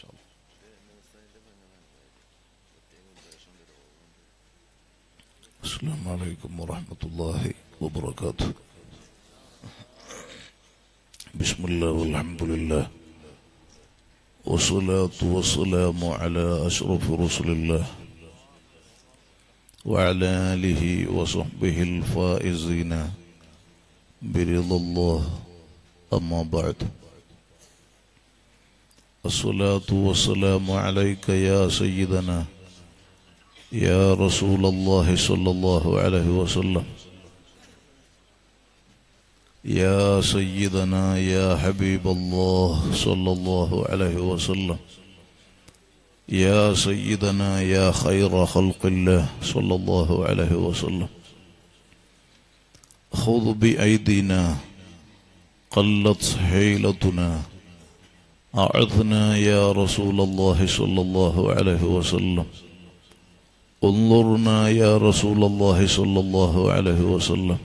شاء الله. السلام عليكم ورحمة الله وبركاته. بسم الله والحمد لله والصلاة والسلام على أشرف رسل الله وعلى آله وصحبه الفائزين برضا الله. أما بعد، الصلاة والسلام عليك يا سيدنا يا رسول الله صلى الله عليه وسلم، يا سيدنا يا حبيب الله صلى الله عليه وسلم، يا سيدنا يا خير خلق الله صلى الله عليه وسلم. خذ بأيدينا قلت حيلتنا، أعذنا يا رسول الله صلى الله عليه وسلم، انظرنا يا رسول الله صلى الله عليه وسلم،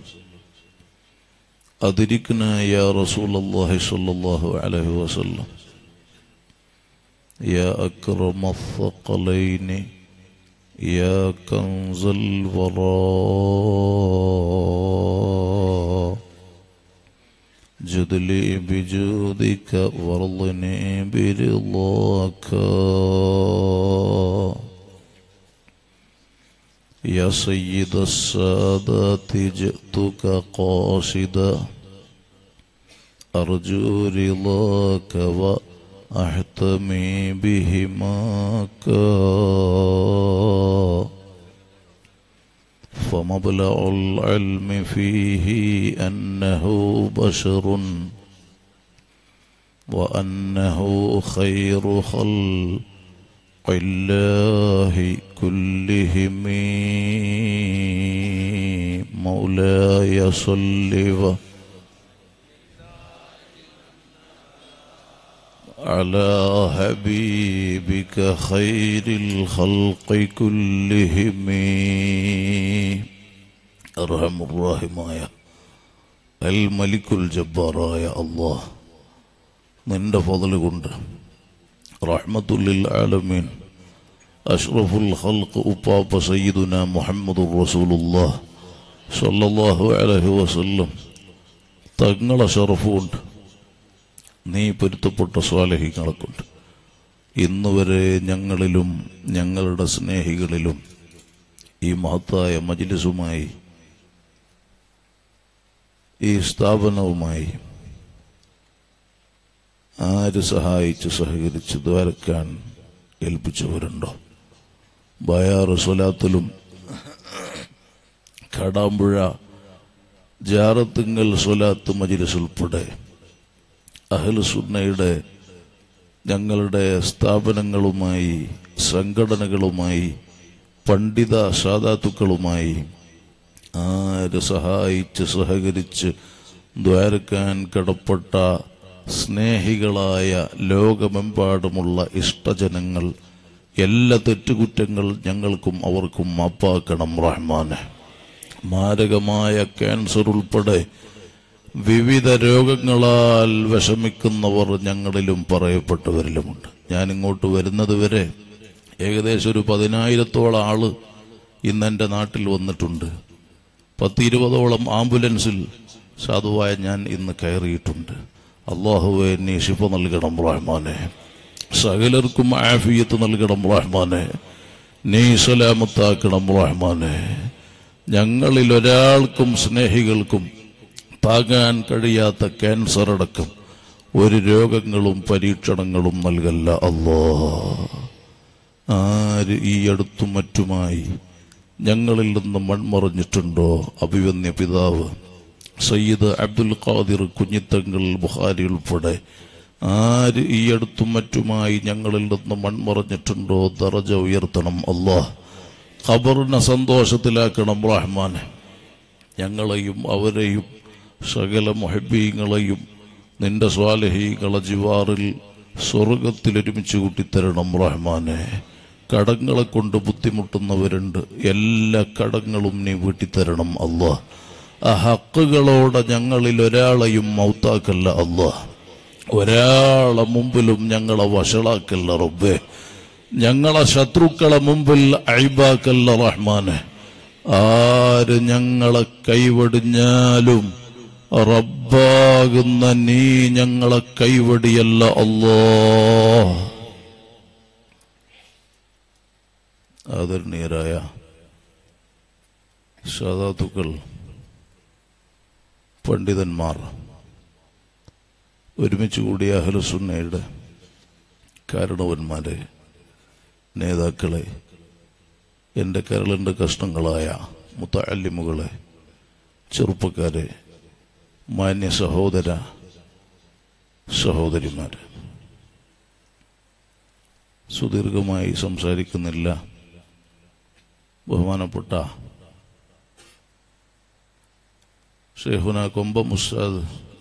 أدركنا يا رسول الله صلى الله عليه وسلم. يا أكرم الثقلين يا كنز الوراء، جدلي بجودك وارضني برضاك. يا سيد السادات جئتك قاصدا، أرجو رضاك وأحتمي بهماك. فمبلغ العلم فيه أنه بشر وأنه خير خلق الله كلهم. مولاي صل على حبيبك خير الخلق كلهم، أرحم الراحمين الملك الجبار. يا الله من فضل كنت رحمة للعالمين، أشرف الخلق أباب سيدنا محمد رسول الله صلى الله عليه وسلم. تغنى شرفون ني برتبط صالحي كنت إنو وري نغل لهم نغل رسنهي لهم إي مهتايا مجلس ماي إي استابنا ماي ആര് സഹായിച്ച് സഹകരിച്ച് ദ്വാരക്കാൻ ഏൽപ്പിച്ചവരുണ്ടോ? ബയാറ് സ്വലാത്തിലും കാടാമ്പുഴ ജാറത്തുങ്കൽ സ്വലാത്ത് മജിലിസ് ഉൾപ്പെടെ അഹ്ലുസുന്നയുടെ ഞങ്ങളുടെ സ്ഥാപനങ്ങളുമായി സംഘടനകളുമായി പണ്ഡിത സാദാത്തുക്കളുമായി ആര് സഹായിച്ച് സഹകരിച്ച് ദ്വാരക്കാൻ കടപ്പെട്ട സ്നേഹികളായ ലോകമെമ്പാടുമുള്ള ഇഷ്ടജനങ്ങൾ എല്ലാ തെറ്റുകുറ്റങ്ങൾ ഞങ്ങൾക്കും അവർക്കും മാപ്പാക്കണം റഹ്മാനെ. മാരകമായ ക്യാൻസർ ഉൾപ്പെടെ വിവിധ രോഗങ്ങളാൽ വിഷമിക്കുന്നവർ ഞങ്ങളിലും പറയപ്പെട്ടവരിലുമുണ്ട്. ഞാനിങ്ങോട്ട് വരുന്നത് വരെ ഏകദേശം ഒരു 10,000-ഓളം ആള് ഇന്നെൻ്റെ നാട്ടിൽ വന്നിട്ടുണ്ട്. 10-20ഓളം ആംബുലൻസിൽ സാധുവായ ഞാൻ ഇന്ന് കയറിയിട്ടുണ്ട്. അള്ളാഹുവേ നീ ശിഫ നൽകണം റഹ്മാനെ. സകലർക്കും ആഫിയത്ത് നൽകണം റഹ്മാനെ. നീ സലാമത്താക്കണം റഹ്മാനെ. ഞങ്ങളിൽ ഒരാൾക്കും സ്നേഹികൾക്കും താങ്ങാൻ കഴിയാത്ത ക്യാൻസർ അടക്കം ഒരു രോഗങ്ങളും പരീക്ഷണങ്ങളും നൽകല്ല അല്ലാഹ്. ആര് ഈ അടുത്തും മറ്റുമായി ഞങ്ങളിൽ നിന്ന് മൺമറിഞ്ഞിട്ടുണ്ടോ? അഭിവന്യ പിതാവ് സയ്യിദ് അബ്ദുൽ ഖാദിർ കുഞ്ഞിത്തങ്ങൾ ബുഹാരി ഉൾപ്പെടെ ആര് ഈ അടുത്തും മറ്റുമായി ഞങ്ങളിൽ നിന്ന് മൺമറഞ്ഞിട്ടുണ്ടോ? ദറജ ഉയർത്തണം അല്ലാഹ്. ഖബറിനെ സന്തോഷത്തിലാക്കണം റഹ്മാനെ. ഞങ്ങളെയും അവരെയും സകല മുഹബ്ബീങ്ങളെയും നിന്റെ സ്വാലിഹീങ്ങളെ ജിവാറിൽ സ്വർഗത്തിൽ ഒരുമിച്ച് കൂട്ടിത്തരണം റഹ്മാനെ. കടങ്ങളെ കൊണ്ട് ബുദ്ധിമുട്ടുന്നവരുണ്ട്, എല്ലാ കടങ്ങളും നീ വീട്ടിത്തരണം അല്ലാഹ്. ആ ഹക്കുകളോടെ ഞങ്ങളിൽ ഒരാളെയും മൗത്താക്കല്ല അല്ലാഹ്. ഒരാളെ മുമ്പിലും ഞങ്ങളെ വഷളാക്കല്ല റബ്ബേ, ഞങ്ങളെ ശത്രുക്കളെ മുമ്പിൽ അഴിബാക്കല്ല റഹ്മാനെ. ആര് ഞങ്ങളെ കൈവടിഞ്ഞാലും റബ്ബാകുന്ന നീ ഞങ്ങളെ കൈവടിയല്ല അല്ലാ. ആദരണീയരായ സദാതുക്കൾ, പണ്ഡിതന്മാർ, ഒരുമിച്ച് കൂടിയ അഹ്ലുസുന്നയുടെ കാരണവന്മാരെ, നേതാക്കളെ, എൻ്റെ കരളിൻ്റെ കഷ്ണങ്ങളായ മുത്തഅല്ലിമുകളെ, ചെറുപ്പക്കാരെ, മാന്യ സഹോദര സഹോദരിമാർ, സുദീർഘമായി സംസാരിക്കുന്നില്ല. ബഹുമാനപ്പെട്ട ഷെയ്ഖുനാ കൊമ്പം ഉസ്താദ്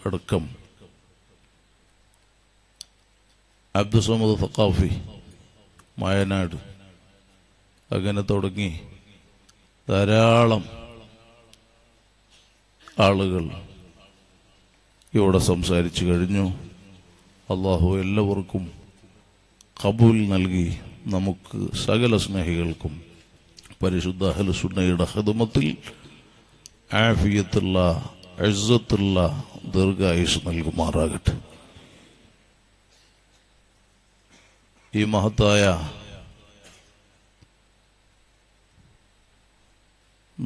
അടക്കം അബ്ദുസമദ് സഖാഫി മായനാട്, അങ്ങനെ തുടങ്ങി ധാരാളം ആളുകൾ ഇവിടെ സംസാരിച്ചു കഴിഞ്ഞു. അള്ളാഹു എല്ലാവർക്കും ഖബൂൽ നൽകി. നമുക്ക് സകല സ്നേഹികൾക്കും പരിശുദ്ധ അഹ്ലുസുന്നയുടെ ഖിദ്മത്തിൽ ആഫിയത്തുള്ള ഇസ്സത്തുള്ള ദീർഘായുസ് നൽകുമാറാകട്ടെ. ഈ മഹത്തായ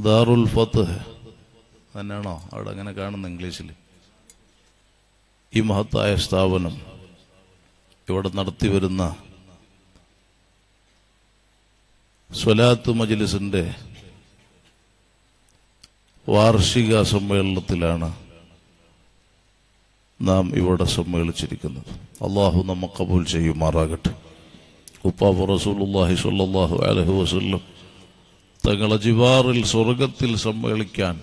ദാറുൽ ഫത്ഹ് തന്നെയാണോ അവിടെ അങ്ങനെ കാണുന്ന ഇംഗ്ലീഷിൽ, ഈ മഹത്തായ സ്ഥാപനം ഇവിടെ നടത്തി വരുന്ന സ്വലാത്ത് മജ്ലിസിൻ്റെ വാർഷിക സമ്മേളനത്തിലാണ് നാം ഇവിടെ സമ്മേളിച്ചിരിക്കുന്നത്. അള്ളാഹു നമ്മെ ഖബൂൽ ചെയ്യുമാറാകട്ടെ. ഉപ്പാവ് റസൂലുള്ളാഹി സ്വല്ലല്ലാഹു അലൈഹി വസല്ലം തങ്ങളെ ജിവാറിൽ സ്വർഗത്തിൽ സമ്മേളിക്കാൻ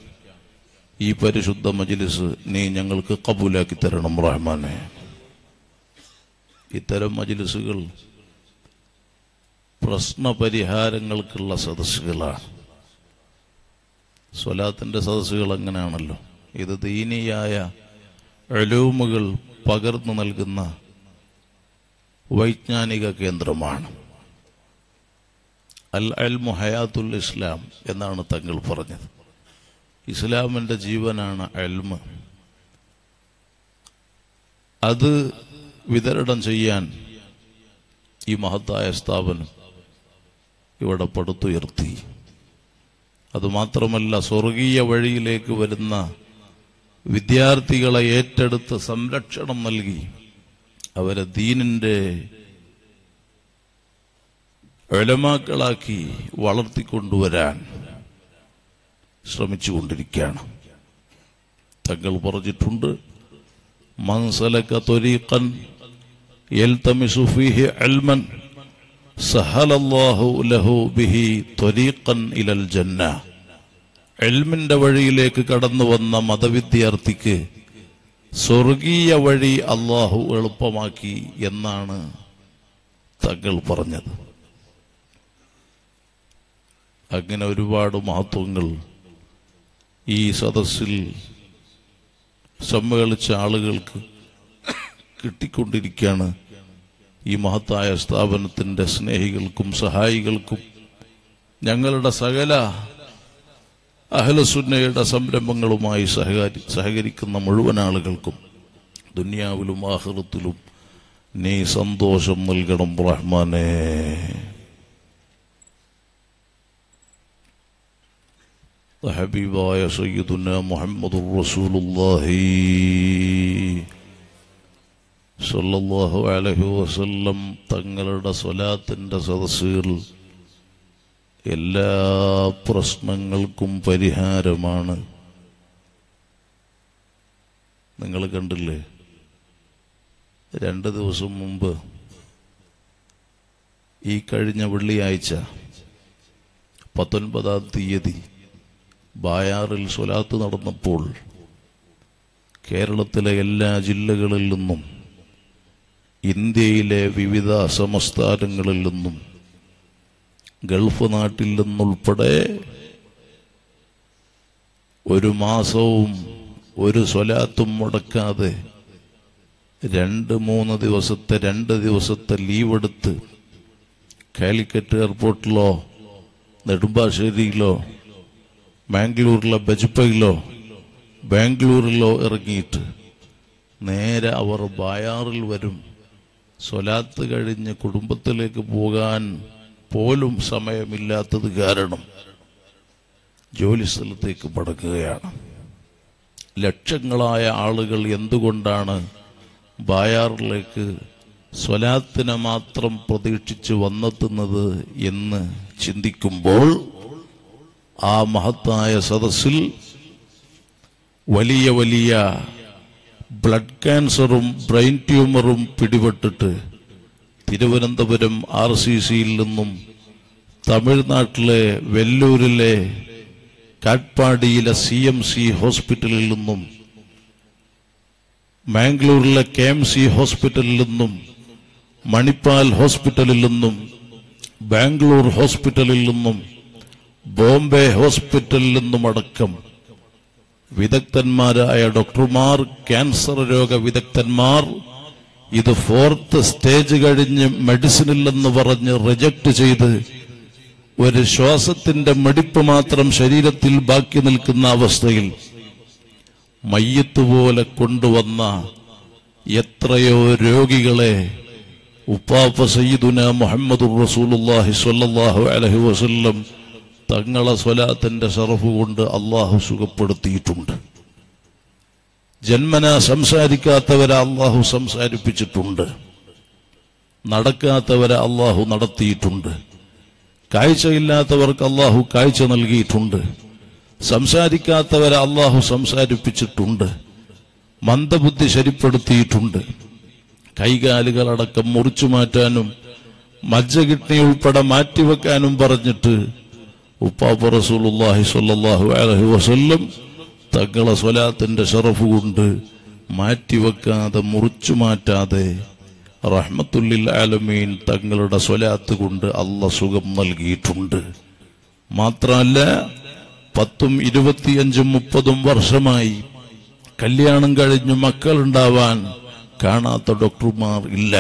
ഈ പരിശുദ്ധ മജ്ലിസ് നീ ഞങ്ങൾക്ക് ഖബൂലാക്കി തരണം റഹ്മാനെ. ഇത്തരം മജ്ലിസുകൾ പ്രശ്നപരിഹാരങ്ങൾക്കുള്ള സദസ്സുകളാണ്. സ്വലാത്തിൻ്റെ സദസ്സുകൾ അങ്ങനെയാണല്ലോ. ഇത് ദീനിയായ ഉലൂമുകൾ പകർന്നു നൽകുന്ന വൈജ്ഞാനിക കേന്ദ്രമാണ്. അൽ ഇൽമു ഹയാത്തുൽ ഇസ്ലാം എന്നാണ് തങ്ങൾ പറഞ്ഞത്. ഇസ്ലാമിൻ്റെ ജീവനാണ് ഇൽമ്. അത് വിതരണം ചെയ്യാൻ ഈ മഹത്തായ സ്ഥാപനം ഇവിടെ പടുത്തുയർത്തി. അതുമാത്രമല്ല, സ്വർഗീയ വഴിയിലേക്ക് വരുന്ന വിദ്യാർത്ഥികളെ ഏറ്റെടുത്ത് സംരക്ഷണം നൽകി അവരെ ദീനിൻ്റെ ഉലമാക്കളാക്കി വളർത്തിക്കൊണ്ടുവരാൻ ശ്രമിച്ചുകൊണ്ടിരിക്കുകയാണ്. തങ്ങൾ പറഞ്ഞിട്ടുണ്ട്, മൻ സലക ത്വരീഖൻ യൽതമിസു ഫീഹി ഇൽമൻ സഹലല്ലാഹു ലഹു ബിഹി ത്വരീഖൻ ഇലൽ ജന്ന. ഇൽമിൻ്റെ വഴിയിലേക്ക് കടന്നു വന്ന മതവിദ്യാർത്ഥിക്ക് സ്വർഗീയ വഴി അള്ളാഹു എളുപ്പമാക്കി എന്നാണ് തങ്ങൾ പറഞ്ഞത്. അങ്ങനെ ഒരുപാട് മഹത്വങ്ങൾ ഈ സദസ്സിൽ സമ്മേളിച്ച ആളുകൾക്ക് കിട്ടിക്കൊണ്ടിരിക്കുകയാണ്. ഈ മഹത്തായ സ്ഥാപനത്തിൻ്റെ സ്നേഹികൾക്കും സഹായികൾക്കും ഞങ്ങളുടെ സകല അഹ്ലുസുന്നയുടെ സംരംഭങ്ങളുമായി സഹകരിക്കുന്ന മുഴുവൻ ആളുകൾക്കും ദുനിയാവിലും ആഖിറത്തിലും നീ സന്തോഷം നൽകണം റഹ്മാനേ. ഹബീബായ സയ്യിദുനാ മുഹമ്മദുർ റസൂലുള്ളാഹി സല്ലല്ലാഹു അലൈഹി വസല്ലം തങ്ങളുടെ സ്വലാത്തിൻ്റെ സദസ്സുകൾ എല്ലാ പ്രശ്നങ്ങൾക്കും പരിഹാരമാണ്. നിങ്ങൾ കണ്ടില്ലേ, 2 ദിവസം മുമ്പ് ഈ കഴിഞ്ഞ വെള്ളിയാഴ്ച 19-ാം തീയതി ബായാറിൽ സ്വലാത്ത് നടന്നപ്പോൾ കേരളത്തിലെ എല്ലാ ജില്ലകളിൽ നിന്നും ഇന്ത്യയിലെ വിവിധ സംസ്ഥാനങ്ങളിൽ നിന്നും ഗൾഫ് നാട്ടിൽ നിന്നുൾപ്പെടെ 1 മാസവും 1 സ്വലാത്തും മുടക്കാതെ രണ്ട് മൂന്ന് ദിവസത്തെ ലീവ് എടുത്ത് കാലിക്കറ്റ് എയർപോർട്ടിലോ നെടുമ്പാശ്ശേരിയിലോ ബാംഗ്ലൂരിലെ ബജ്പയിലോ ബാംഗ്ലൂരിലോ ഇറങ്ങിയിട്ട് നേരെ അവർ ബായാറിൽ വരും. സ്വലാത്ത് കഴിഞ്ഞ് കുടുംബത്തിലേക്ക് പോകാൻ പോലും സമയമില്ലാത്തത് കാരണം ജോലി സ്ഥലത്തേക്ക് മടക്കുകയാണ്. ലക്ഷങ്ങളായ ആളുകൾ എന്തുകൊണ്ടാണ് ബായാറിലേക്ക് സ്വലാത്തിനെ മാത്രം പ്രതീക്ഷിച്ച് വന്നെത്തുന്നത് എന്ന് ചിന്തിക്കുമ്പോൾ ആ മഹത്തായ സദസ്സിൽ വലിയ വലിയ ബ്ലഡ് ക്യാൻസറും ബ്രെയിൻ ട്യൂമറും പിടിപെട്ടിട്ട് തിരുവനന്തപുരം RCCയിൽ നിന്നും തമിഴ്നാട്ടിലെ വെല്ലൂരിലെ കാട്ട്പാടിയിലെ CMC ഹോസ്പിറ്റലിൽ നിന്നും മാംഗ്ലൂരിലെ KMC ഹോസ്പിറ്റലിൽ നിന്നും മണിപ്പാൽ ഹോസ്പിറ്റലിൽ നിന്നും ബാംഗ്ലൂർ ഹോസ്പിറ്റലിൽ നിന്നും ബോംബെ ഹോസ്പിറ്റലിൽ നിന്നും അടക്കം വിദഗ്ധന്മാരായ ഡോക്ടർമാർ, ക്യാൻസർ രോഗ വിദഗ്ധന്മാർ ഇത് 4th സ്റ്റേജ് കഴിഞ്ഞ് മെഡിസിനില്ലെന്ന് പറഞ്ഞ് റിജക്ട് ചെയ്ത് ഒരു ശ്വാസത്തിന്റെ മെടിപ്പ് മാത്രം ശരീരത്തിൽ ബാക്കി നിൽക്കുന്ന അവസ്ഥയിൽ മയ്യത്ത് പോലെ കൊണ്ടുവന്ന എത്രയോ രോഗികളെ ഉപ്പാപ്പ സയ്യിദുന മുഹമ്മദുർ റസൂലുള്ളാഹി സ്വല്ലല്ലാഹു അലൈഹി വസല്ലം തങ്ങളെ സ്വലാത്തിന്റെ ശറഫ് കൊണ്ട് അള്ളാഹു സുഖപ്പെടുത്തിയിട്ടുണ്ട്. ജന്മന സംസാരിക്കാത്തവരെ അള്ളാഹു സംസാരിപ്പിച്ചിട്ടുണ്ട്, നടക്കാത്തവരെ അള്ളാഹു നടത്തിയിട്ടുണ്ട്, കാഴ്ചയില്ലാത്തവർക്ക് അള്ളാഹു കാഴ്ച നൽകിയിട്ടുണ്ട്, സംസാരിക്കാത്തവരെ അള്ളാഹു സംസാരിപ്പിച്ചിട്ടുണ്ട്, മന്ദബുദ്ധി ശരിപ്പെടുത്തിയിട്ടുണ്ട്, കൈകാലുകളടക്കം മുറിച്ചു മാറ്റാനും മജ്ജകിഡ്നി ഉൾപ്പെടെ മാറ്റിവെക്കാനും പറഞ്ഞിട്ട് ഉപ്പാപ്പ റസൂലുള്ളാഹി സ്വല്ലല്ലാഹു അലൈഹി വസല്ലം തങ്ങളെ സ്വലാത്തിന്റെ ശറഫ് കൊണ്ട് മാറ്റിവെക്കാതെ മുറിച്ചു മാറ്റാതെ റഹ്മത്തുല്ലിൽ ആലമീൻ തങ്ങളുടെ സ്വലാത്ത് കൊണ്ട് അള്ളാഹു സുഖം നൽകിയിട്ടുണ്ട്. മാത്രമല്ല 10, 25, 30 വർഷമായി കല്യാണം കഴിഞ്ഞ് മക്കളുണ്ടാവാൻ കാണാത്ത ഡോക്ടർമാർ ഇല്ല,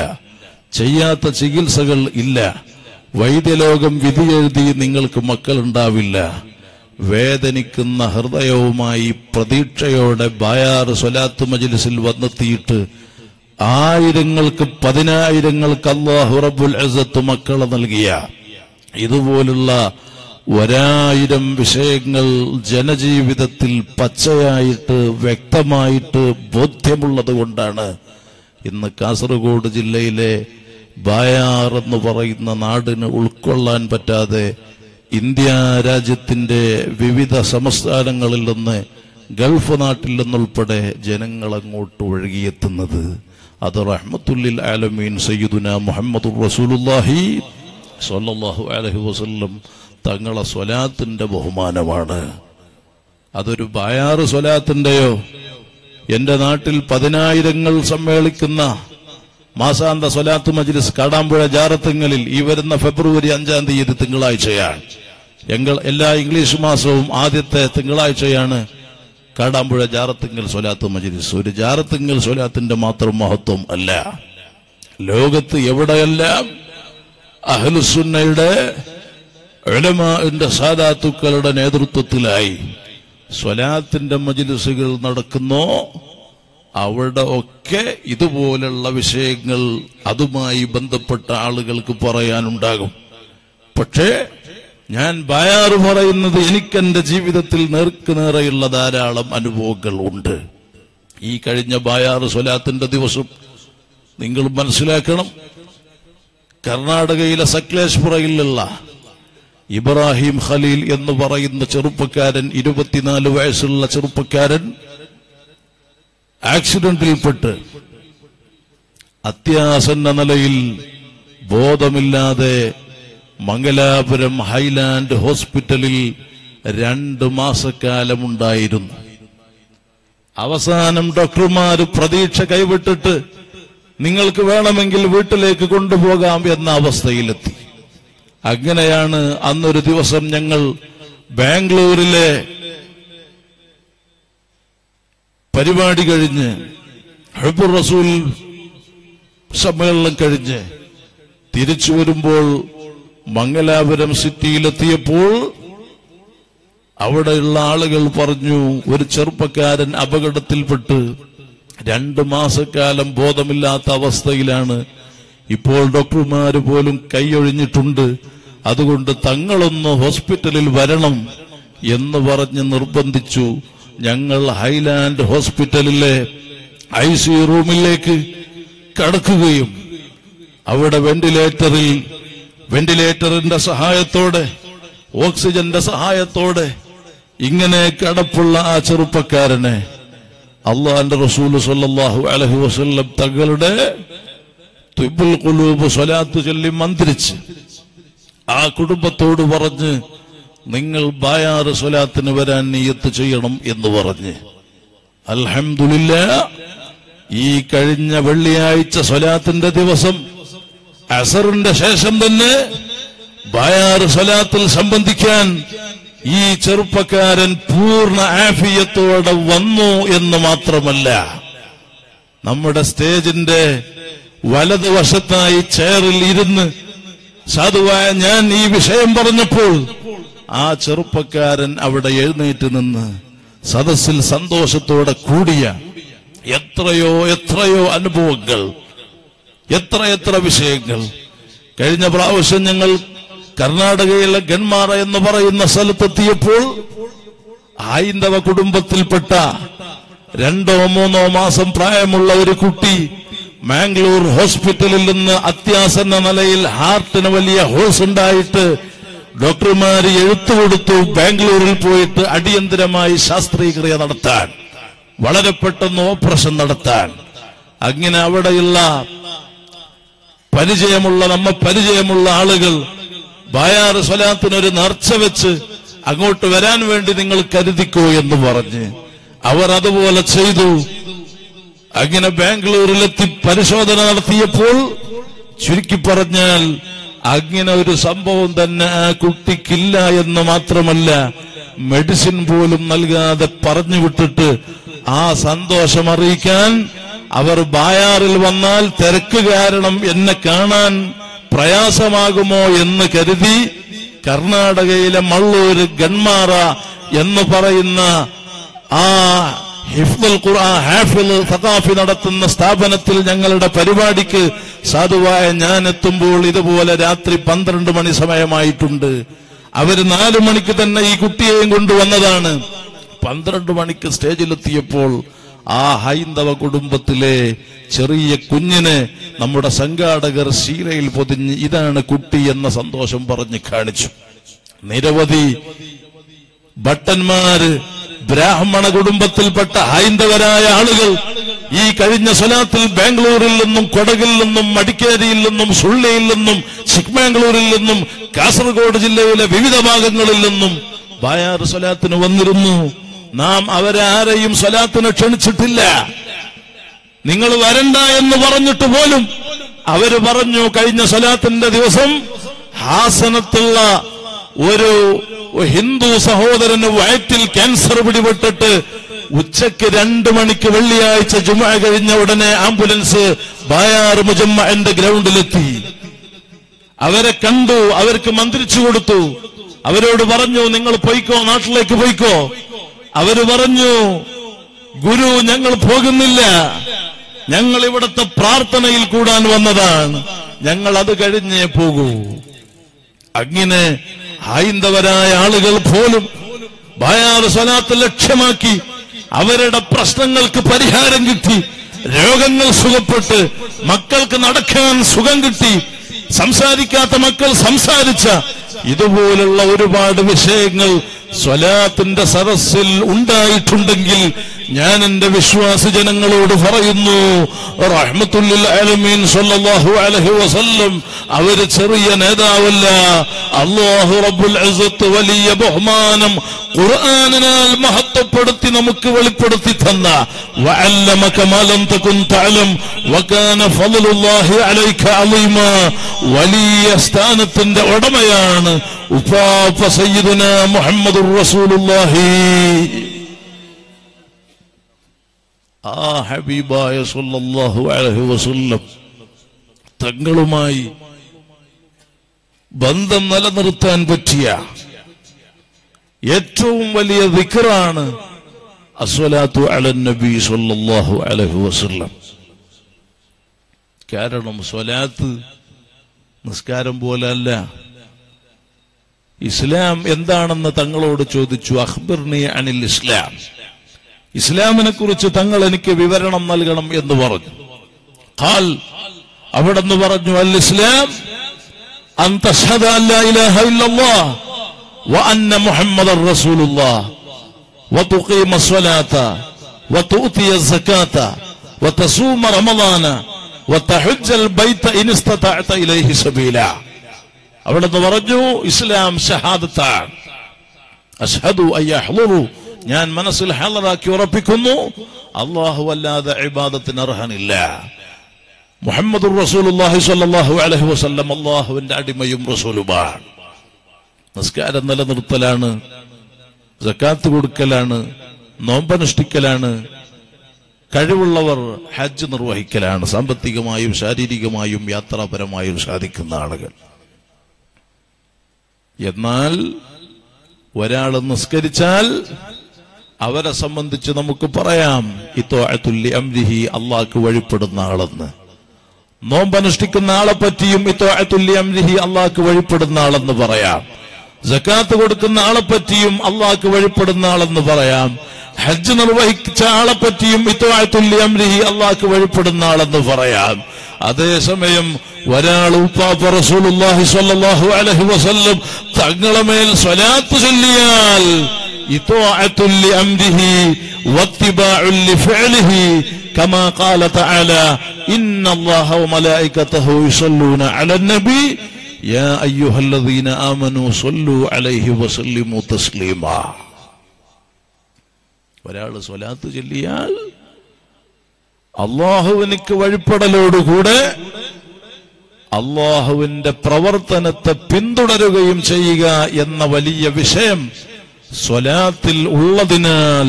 ചെയ്യാത്ത ചികിത്സകൾ ഇല്ല, വൈദ്യലോകം വിധിയെഴുതി നിങ്ങൾക്ക് മക്കളുണ്ടാവില്ല. വേദനിക്കുന്ന ഹൃദയവുമായി പ്രതീക്ഷയോടെ ബായാർ സ്വലാത്ത് മജ്ലിസിൽ വന്നെത്തിയിട്ട് 1000-ങ്ങൾക്ക് 10,000-ങ്ങൾക്ക് അല്ലാഹു റബ്ബുൽ ഇസ്സത്ത് മക്കളെ നൽകിയ ഇതുപോലുള്ള 1000 വിഷയങ്ങൾ ജനജീവിതത്തിൽ പച്ചയായിട്ട് വ്യക്തമായിട്ട് ബോധ്യമുള്ളത് കൊണ്ടാണ് ഇന്ന് കാസർഗോഡ് ജില്ലയിലെ ബായാർ എന്ന് പറയുന്ന നാടിന് ഉൾക്കൊള്ളാൻ പറ്റാതെ ഇന്ത്യ രാജ്യത്തിന്റെ വിവിധ സംസ്ഥാനങ്ങളിൽ നിന്ന് ഗൾഫ് നാട്ടിൽ നിന്നുൾപ്പെടെ ജനങ്ങളങ്ങോട്ട് ഒഴുകിയെത്തുന്നത്. അത് റഹ്മത്തുല്ലിൽ ആലമീൻ സയ്യിദുന മുഹമ്മദുർ റസൂലുള്ളാഹി സ്വല്ലല്ലാഹു അലൈഹി വസല്ലം തങ്ങളെ സ്വലാത്തിന്റെ ബഹുമാനമാണ്. അതൊരു ബായാർ സ്വലാത്തിന്റെയോ എന്റെ നാട്ടിൽ 10,000-ങ്ങൾ സമ്മേളിക്കുന്ന മാസാന്ത സ്വലാത്ത് മജ്ലിസ് കാടാമ്പുഴ ജാറത്തിങ്ങളിൽ ഈ വരുന്ന ഫെബ്രുവരി 5-ാം തീയതി തിങ്കളാഴ്ചയാണ്. എല്ലാ ഇംഗ്ലീഷ് മാസവും ആദ്യത്തെ തിങ്കളാഴ്ചയാണ് കാടാമ്പുഴ ജാറത്തിങ്ങൽ സ്വലാത്ത് മജ്ലിസ്. ഒരു ജാറത്തിങ്ങൽ സ്വലാത്തിന്റെ മാത്രം മഹത്വം അല്ല, ലോകത്ത് എവിടെയെല്ലാം അഹ്ലുസുന്നയുടെ ഉലമാഇന്റെ സാദാത്തുക്കളുടെ നേതൃത്വത്തിലായി സ്വലാത്തിന്റെ മജ്ലിസുകൾ നടക്കുന്നു അവിടെ ഒക്കെ ഇതുപോലുള്ള വിഷയങ്ങൾ അതുമായി ബന്ധപ്പെട്ട ആളുകൾക്ക് പറയാനുണ്ടാകും. പക്ഷേ ഞാൻ ബായാർ പറയുന്നത് എനിക്കെന്റെ ജീവിതത്തിൽ നേർക്കുനേറെയുള്ള ധാരാളം അനുഭവങ്ങൾ ഉണ്ട്. ഈ കഴിഞ്ഞ ബായാർ സ്വലാത്തിന്റെ ദിവസം നിങ്ങൾ മനസ്സിലാക്കണം, കർണാടകയിലെ സക്ലേശ്പുറയിലുള്ള ഇബ്രാഹിം ഖലീൽ എന്ന് പറയുന്ന ചെറുപ്പക്കാരൻ, 24 വയസ്സുള്ള ചെറുപ്പക്കാരൻ ആക്സിഡന്റിൽപ്പെട്ട് അത്യാസന്ന നിലയിൽ ബോധമില്ലാതെ മംഗലാപുരം ഹൈലാൻഡ് ഹോസ്പിറ്റലിൽ 2 മാസക്കാലമുണ്ടായിരുന്നു. അവസാനം ഡോക്ടർമാർ പ്രതീക്ഷ കൈവിട്ടിട്ട് നിങ്ങൾക്ക് വേണമെങ്കിൽ വീട്ടിലേക്ക് കൊണ്ടുപോകാം എന്ന അവസ്ഥയിലെത്തി. അങ്ങനെയാണ് അന്നൊരു ദിവസം ഞങ്ങൾ ബാംഗ്ലൂരിലെ പരിപാടി കഴിഞ്ഞ് ഹബ്ബുർ റസൂൽ സമ്മേളനം കഴിഞ്ഞ് തിരിച്ചു വരുമ്പോൾ മംഗലാപുരം സിറ്റിയിലെത്തിയപ്പോൾ അവിടെയുള്ള ആളുകൾ പറഞ്ഞു, ഒരു ചെറുപ്പക്കാരൻ അപകടത്തിൽപ്പെട്ട് 2 മാസക്കാലം ബോധമില്ലാത്ത അവസ്ഥയിലാണ്. ഇപ്പോൾ ഡോക്ടർമാര് പോലും കൈയൊഴിഞ്ഞിട്ടുണ്ട്. അതുകൊണ്ട് തങ്ങളൊന്ന് ഹോസ്പിറ്റലിൽ വരണം എന്ന് പറഞ്ഞ് നിർബന്ധിച്ചു. ഞങ്ങൾ ഹൈലാൻഡ് ഹോസ്പിറ്റലിലെ ICU റൂമിലേക്ക് കടക്കുകയും അവിടെ വെന്റിലേറ്ററിന്റെ സഹായത്തോടെ, ഓക്സിജന്റെ സഹായത്തോടെ ഇങ്ങനെ കടപ്പുള്ള ആ ചെറുപ്പക്കാരനെ അല്ലാഹുവിന്റെ റസൂൽ സ്വല്ലല്ലാഹു അലൈഹി വസല്ലം തങ്ങളുടെ തുബ്ബുൽ ഖുലൂബ് സ്വലാത്ത് ചൊല്ലി മന്ത്രിച്ച് ആ കുടുംബത്തോട് പറഞ്ഞ്, നിങ്ങൾ ബായാറ് സ്വലാത്തിന് വരാൻ നിയ്യത്ത് ചെയ്യണം എന്ന് പറഞ്ഞ്. അൽഹംദുലില്ലാഹ്, ഈ കഴിഞ്ഞ വെള്ളിയാഴ്ച സ്വലാത്തിന്റെ ദിവസം അസറിന്റെ ശേഷം തന്നെ ബായാറ് സ്വലാത്തിൽ സംബന്ധിക്കാൻ ഈ ചെറുപ്പക്കാരൻ പൂർണ്ണ ആഫിയത്തോടെ വന്നു എന്ന് മാത്രമല്ല, നമ്മുടെ സ്റ്റേജിന്റെ വലതുവശത്തായി ചെയറിൽ ഇരുന്ന് സാധുവായ ഞാൻ ഈ വിഷയം പറഞ്ഞപ്പോൾ ആ ചെറുപ്പക്കാരൻ അവിടെ എഴുന്നേറ്റ് നിന്ന് സദസ്സിൽ സന്തോഷത്തോടെ കൂടിയ എത്രയോ അനുഭവങ്ങൾ, എത്ര വിഷയങ്ങൾ. കഴിഞ്ഞ പ്രാവശ്യം ഞങ്ങൾ കർണാടകയിലെ ഗൺമാറ എന്ന് പറയുന്ന സ്ഥലത്തെത്തിയപ്പോൾ ഹൈന്ദവ കുടുംബത്തിൽപ്പെട്ട 2 or 3 മാസം പ്രായമുള്ള ഒരു കുട്ടി മാംഗ്ലൂർ ഹോസ്പിറ്റലിൽ നിന്ന് അത്യാസന്ന നിലയിൽ ഹാർട്ടിന് വലിയ ഹോൾസ് ഉണ്ടായിട്ട് ഡോക്ടർമാർ എഴുത്തുകൊടുത്തു ബാംഗ്ലൂരിൽ പോയിട്ട് അടിയന്തരമായി ശാസ്ത്രക്രിയ നടത്താൻ, വളരെ പെട്ടെന്ന് ഓപ്പറേഷൻ നടത്താൻ. അങ്ങനെ അവിടെയുള്ള നമ്മ പരിചയമുള്ള ആളുകൾ ബായാറ് സ്വലാത്തിനൊരു നേർച്ച വെച്ച് അങ്ങോട്ട് വരാൻ വേണ്ടി നിങ്ങൾ കരുതിക്കോ എന്ന് പറഞ്ഞ് അവർ അതുപോലെ ചെയ്തു. അങ്ങനെ ബാംഗ്ലൂരിലെത്തി പരിശോധന നടത്തിയപ്പോൾ ചുരുക്കി പറഞ്ഞാൽ അങ്ങനെ ഒരു സംഭവം തന്നെ ആ കുട്ടിക്കില്ല എന്ന് മാത്രമല്ല, മെഡിസിൻ പോലും നൽകാതെ പറഞ്ഞു വിട്ടിട്ട് ആ സന്തോഷം അറിയിക്കാൻ അവർ ബായാറിൽ വന്നാൽ തിരക്ക് കാരണം എന്നെ കാണാൻ പ്രയാസമാകുമോ എന്ന് കരുതി കർണാടകയിലെ മള്ളൂര് ഗൺമാറ എന്ന് പറയുന്ന ആ ഹിഫ്ദുൽ ഖുർആൻ ഹാഫിള് സഖാഫി നടത്തുന്ന സ്ഥാപനത്തിൽ ഞങ്ങളുടെ പരിപാടിക്ക് സാധുവായ ഞാൻ എത്തുമ്പോൾ ഇതുപോലെ രാത്രി 12 മണി സമയമായിട്ടുണ്ട്. അവര് 4 മണിക്ക് തന്നെ ഈ കുട്ടിയെയും കൊണ്ടുവന്നതാണ്. 12 മണിക്ക് സ്റ്റേജിലെത്തിയപ്പോൾ ആ ഹൈന്ദവ കുടുംബത്തിലെ ചെറിയ കുഞ്ഞിനെ നമ്മുടെ സംഘാടകർ ശീലയിൽ പൊതിഞ്ഞ് ഇതാണ് കുട്ടി എന്ന സന്തോഷം പറഞ്ഞ് കാണിച്ചു. നിരവധി ഭട്ടന്മാര്, ബ്രാഹ്മണ കുടുംബത്തിൽപ്പെട്ട ഹൈന്ദവരായ ആളുകൾ ഈ കഴിഞ്ഞ സ്വലാത്തിൽ ബാംഗ്ലൂരിൽ നിന്നും, കൊടകിൽ നിന്നും, മടിക്കേരിയിൽ നിന്നും, സുള്ളിയിൽ നിന്നും, ചിക്ക്മാംഗ്ലൂരിൽ നിന്നും, കാസർഗോഡ് ജില്ലയിലെ വിവിധ ഭാഗങ്ങളിൽ നിന്നും ബായാർ സ്വലാത്തിന് വന്നിരുന്നു. നാം അവരാരെയും സ്വലാത്തിന് ക്ഷണിച്ചിട്ടില്ല. നിങ്ങൾ വരണ്ട എന്ന് പറഞ്ഞിട്ട് പോലും അവര് പറഞ്ഞു. കഴിഞ്ഞ സ്വലാത്തിന്റെ ദിവസം ഹാസനത്തുള്ള ഒരു ഹിന്ദു സഹോദരന് വയറ്റിൽ ക്യാൻസർ പിടിപെട്ടിട്ട് ഉച്ചയ്ക്ക് 2 മണിക്ക് വെള്ളിയാഴ്ച ജുമുഅ കഴിഞ്ഞ ഉടനെ ആംബുലൻസ് ബായാർ മുജമ്മഅന്റെ ഗ്രൗണ്ടിലെത്തി. അവരെ കണ്ടു, അവർക്ക് മന്ത്രിച്ചു കൊടുത്തു, അവരോട് പറഞ്ഞു നിങ്ങൾ പോയിക്കോ, നാട്ടിലേക്ക് പോയിക്കോ. അവര് പറഞ്ഞു, ഗുരു ഞങ്ങൾ പോകുന്നില്ല, ഞങ്ങൾ ഇവിടുത്തെ പ്രാർത്ഥനയിൽ കൂടാൻ വന്നതാണ്, ഞങ്ങൾ അത് കഴിഞ്ഞേ പോകൂ. അങ്ങനെ ഹൈന്ദവരായ ആളുകൾ പോലും ബായാർ സ്വലാത്ത് ലക്ഷ്യമാക്കി അവരുടെ പ്രശ്നങ്ങൾക്ക് പരിഹാരം കിട്ടി, രോഗങ്ങൾ സുഖപ്പെട്ട്, മക്കൾക്ക് നടക്കാൻ സുഖം കിട്ടി, സംസാരിക്കാത്ത മക്കൾ സംസാരിച്ച, ഇതുപോലുള്ള ഒരുപാട് വിഷയങ്ങൾ സ്വലാത്തിന്റെ സദസ്സിൽ ഉണ്ടായിട്ടുണ്ടെങ്കിൽ ഞാൻ എന്റെ വിശ്വാസ ജനങ്ങളോട് പറയുന്നു, റഹ്മത്തുൽ ലിൽ ആലമീൻ സല്ലല്ലാഹു അലൈഹി വസല്ലം അവര് ചെറിയ നേതാവല്ല. അല്ലാഹു റബ്ബുൽ ഇസ്സത്ത് വലിയ ബഹുമാനം ഖുർആനിനാൽ മഹത്വപ്പെടുത്തി നമുക്ക് വെളിപ്പെടുത്തി തന്ന, വഅല്ലമക മാ ലം തകുൻ തഅലം വകാന ഫളലുല്ലാഹി അലൈക അലീമ, വലിയ സ്ഥാനത്തിന്റെ ഉടമയാണ് ഉപ്പാപ്പ സയ്യിദുന മുഹമ്മദുർ റസൂലുള്ളാഹി. ആ ഹബീബായ സല്ലല്ലാഹു അലൈഹി വസല്ലം തങ്ങളുമായി ബന്ധം നിലനിർത്താൻ പറ്റിയ ഏറ്റവും വലിയ ദിക്റാണ് അസ്വലാത്തു അലൻ നബി സല്ലല്ലാഹു അലൈഹി വസല്ലം. കാരണം സ്വലാത്ത് നിസ്കാരം പോലല്ല. ഇസ്ലാം എന്താണെന്ന് തങ്ങളോട് ചോദിച്ചു, അഖ്ബിർനി അനിൽ ഇസ്ലാം, ഇസ്ലാമിനെ കുറിച്ച് തങ്ങൾ എനിക്ക് വിവരണം നൽകണം എന്ന് പറഞ്ഞു. ഖാൽ, അവിടെന്ന് പറഞ്ഞു അൽ ഇസ്ലാം അൻ തശ്ഹദ അല്ലാ ഇലാഹ ഇല്ലല്ലാഹ് വഅന്ന മുഹമ്മദൻ റസൂലുള്ളാഹ് വതുഖീമ സ്വലാത വതുതിയ സകാത വതസൂമ റമളാന വതഹജ്ജൽ ബൈത ഇൻ ഇസ്തതഅത ഇലൈഹി സബീല. അവിടെന്ന് പറഞ്ഞു ഇസ്ലാം ഷഹാദത്താണ്. അശ്ഹദു അയ്യഹ്ളറു, ഞാൻ മനസ്സിൽ ഹളറാക്കി ഉറപ്പിക്കുന്നു, അള്ളാഹു അല്ലാതെ ഇബാദത്തിന് അർഹനില്ല, മുഹമ്മദ് റസൂലുള്ളാഹി സ്വല്ലല്ലാഹു അലൈഹി വസല്ലം അള്ളാഹുവിന്റെ അടിമയും റസൂലുമാണ്. നിസ്കാരം നിലനിർത്തലാണ്, സക്കാത്ത് കൊടുക്കലാണ്, നോമ്പനുഷ്ഠിക്കലാണ്, കഴിവുള്ളവർ ഹജ്ജ് നിർവഹിക്കലാണ്. സാമ്പത്തികമായും ശാരീരികമായും യാത്രാപരമായും സാധിക്കുന്ന ആളുകൾ. എന്നാൽ ഒരാൾ നിസ്കരിച്ചാൽ അവരെ സംബന്ധിച്ച് നമുക്ക് പറയാം ഇത്വാഅത്തുല്ലി അംരിഹി, അള്ളാഹ്ക്ക് വഴിപ്പെടുന്ന ആളെന്ന്. നോമ്പനുഷ്ഠിക്കുന്ന ആളെ പറ്റിയും ഇത്വാഅത്തുല്ലി അംരിഹി, അള്ളാഹ്ക്ക് വഴിപ്പെടുന്ന ആളെന്ന് പറയാം. സക്കാത്ത് കൊടുക്കുന്ന ആളെ പറ്റിയും അള്ളാഹ്ക്ക് വഴിപ്പെടുന്ന ആളെന്ന് പറയാം. ഹജ്ജ് നിർവഹിച്ച ആളെ പറ്റിയും ഇത്വാഅത്തുല്ലി അംരിഹി, അള്ളാഹ്ക്ക് വഴിപ്പെടുന്ന ആളെന്ന് പറയാം. അതേസമയം ഒരാൾ ഉപ്പാപ്പ റസൂലുള്ളാഹി സ്വല്ലല്ലാഹു അലൈഹി വസല്ലം തങ്ങളെ മേൽ സ്വലാത്ത് ചൊല്ലിയാൽ إطاعة لأمره واتباع لفعله كما قال تعالى إن الله وملائكته يصلون على النبي يا أيها الذين آمنوا صلوا عليه وسلموا تسليما. ولا صلاة جليال الله ونك وجبد لودكود الله وند പ്രവർത്തനത്തെ പിന്തുടരുകയും ചെയ്യുക എന്ന വലിയ വിഷയം സ്വലാത്തിൽ ഉള്ളതിനാൽ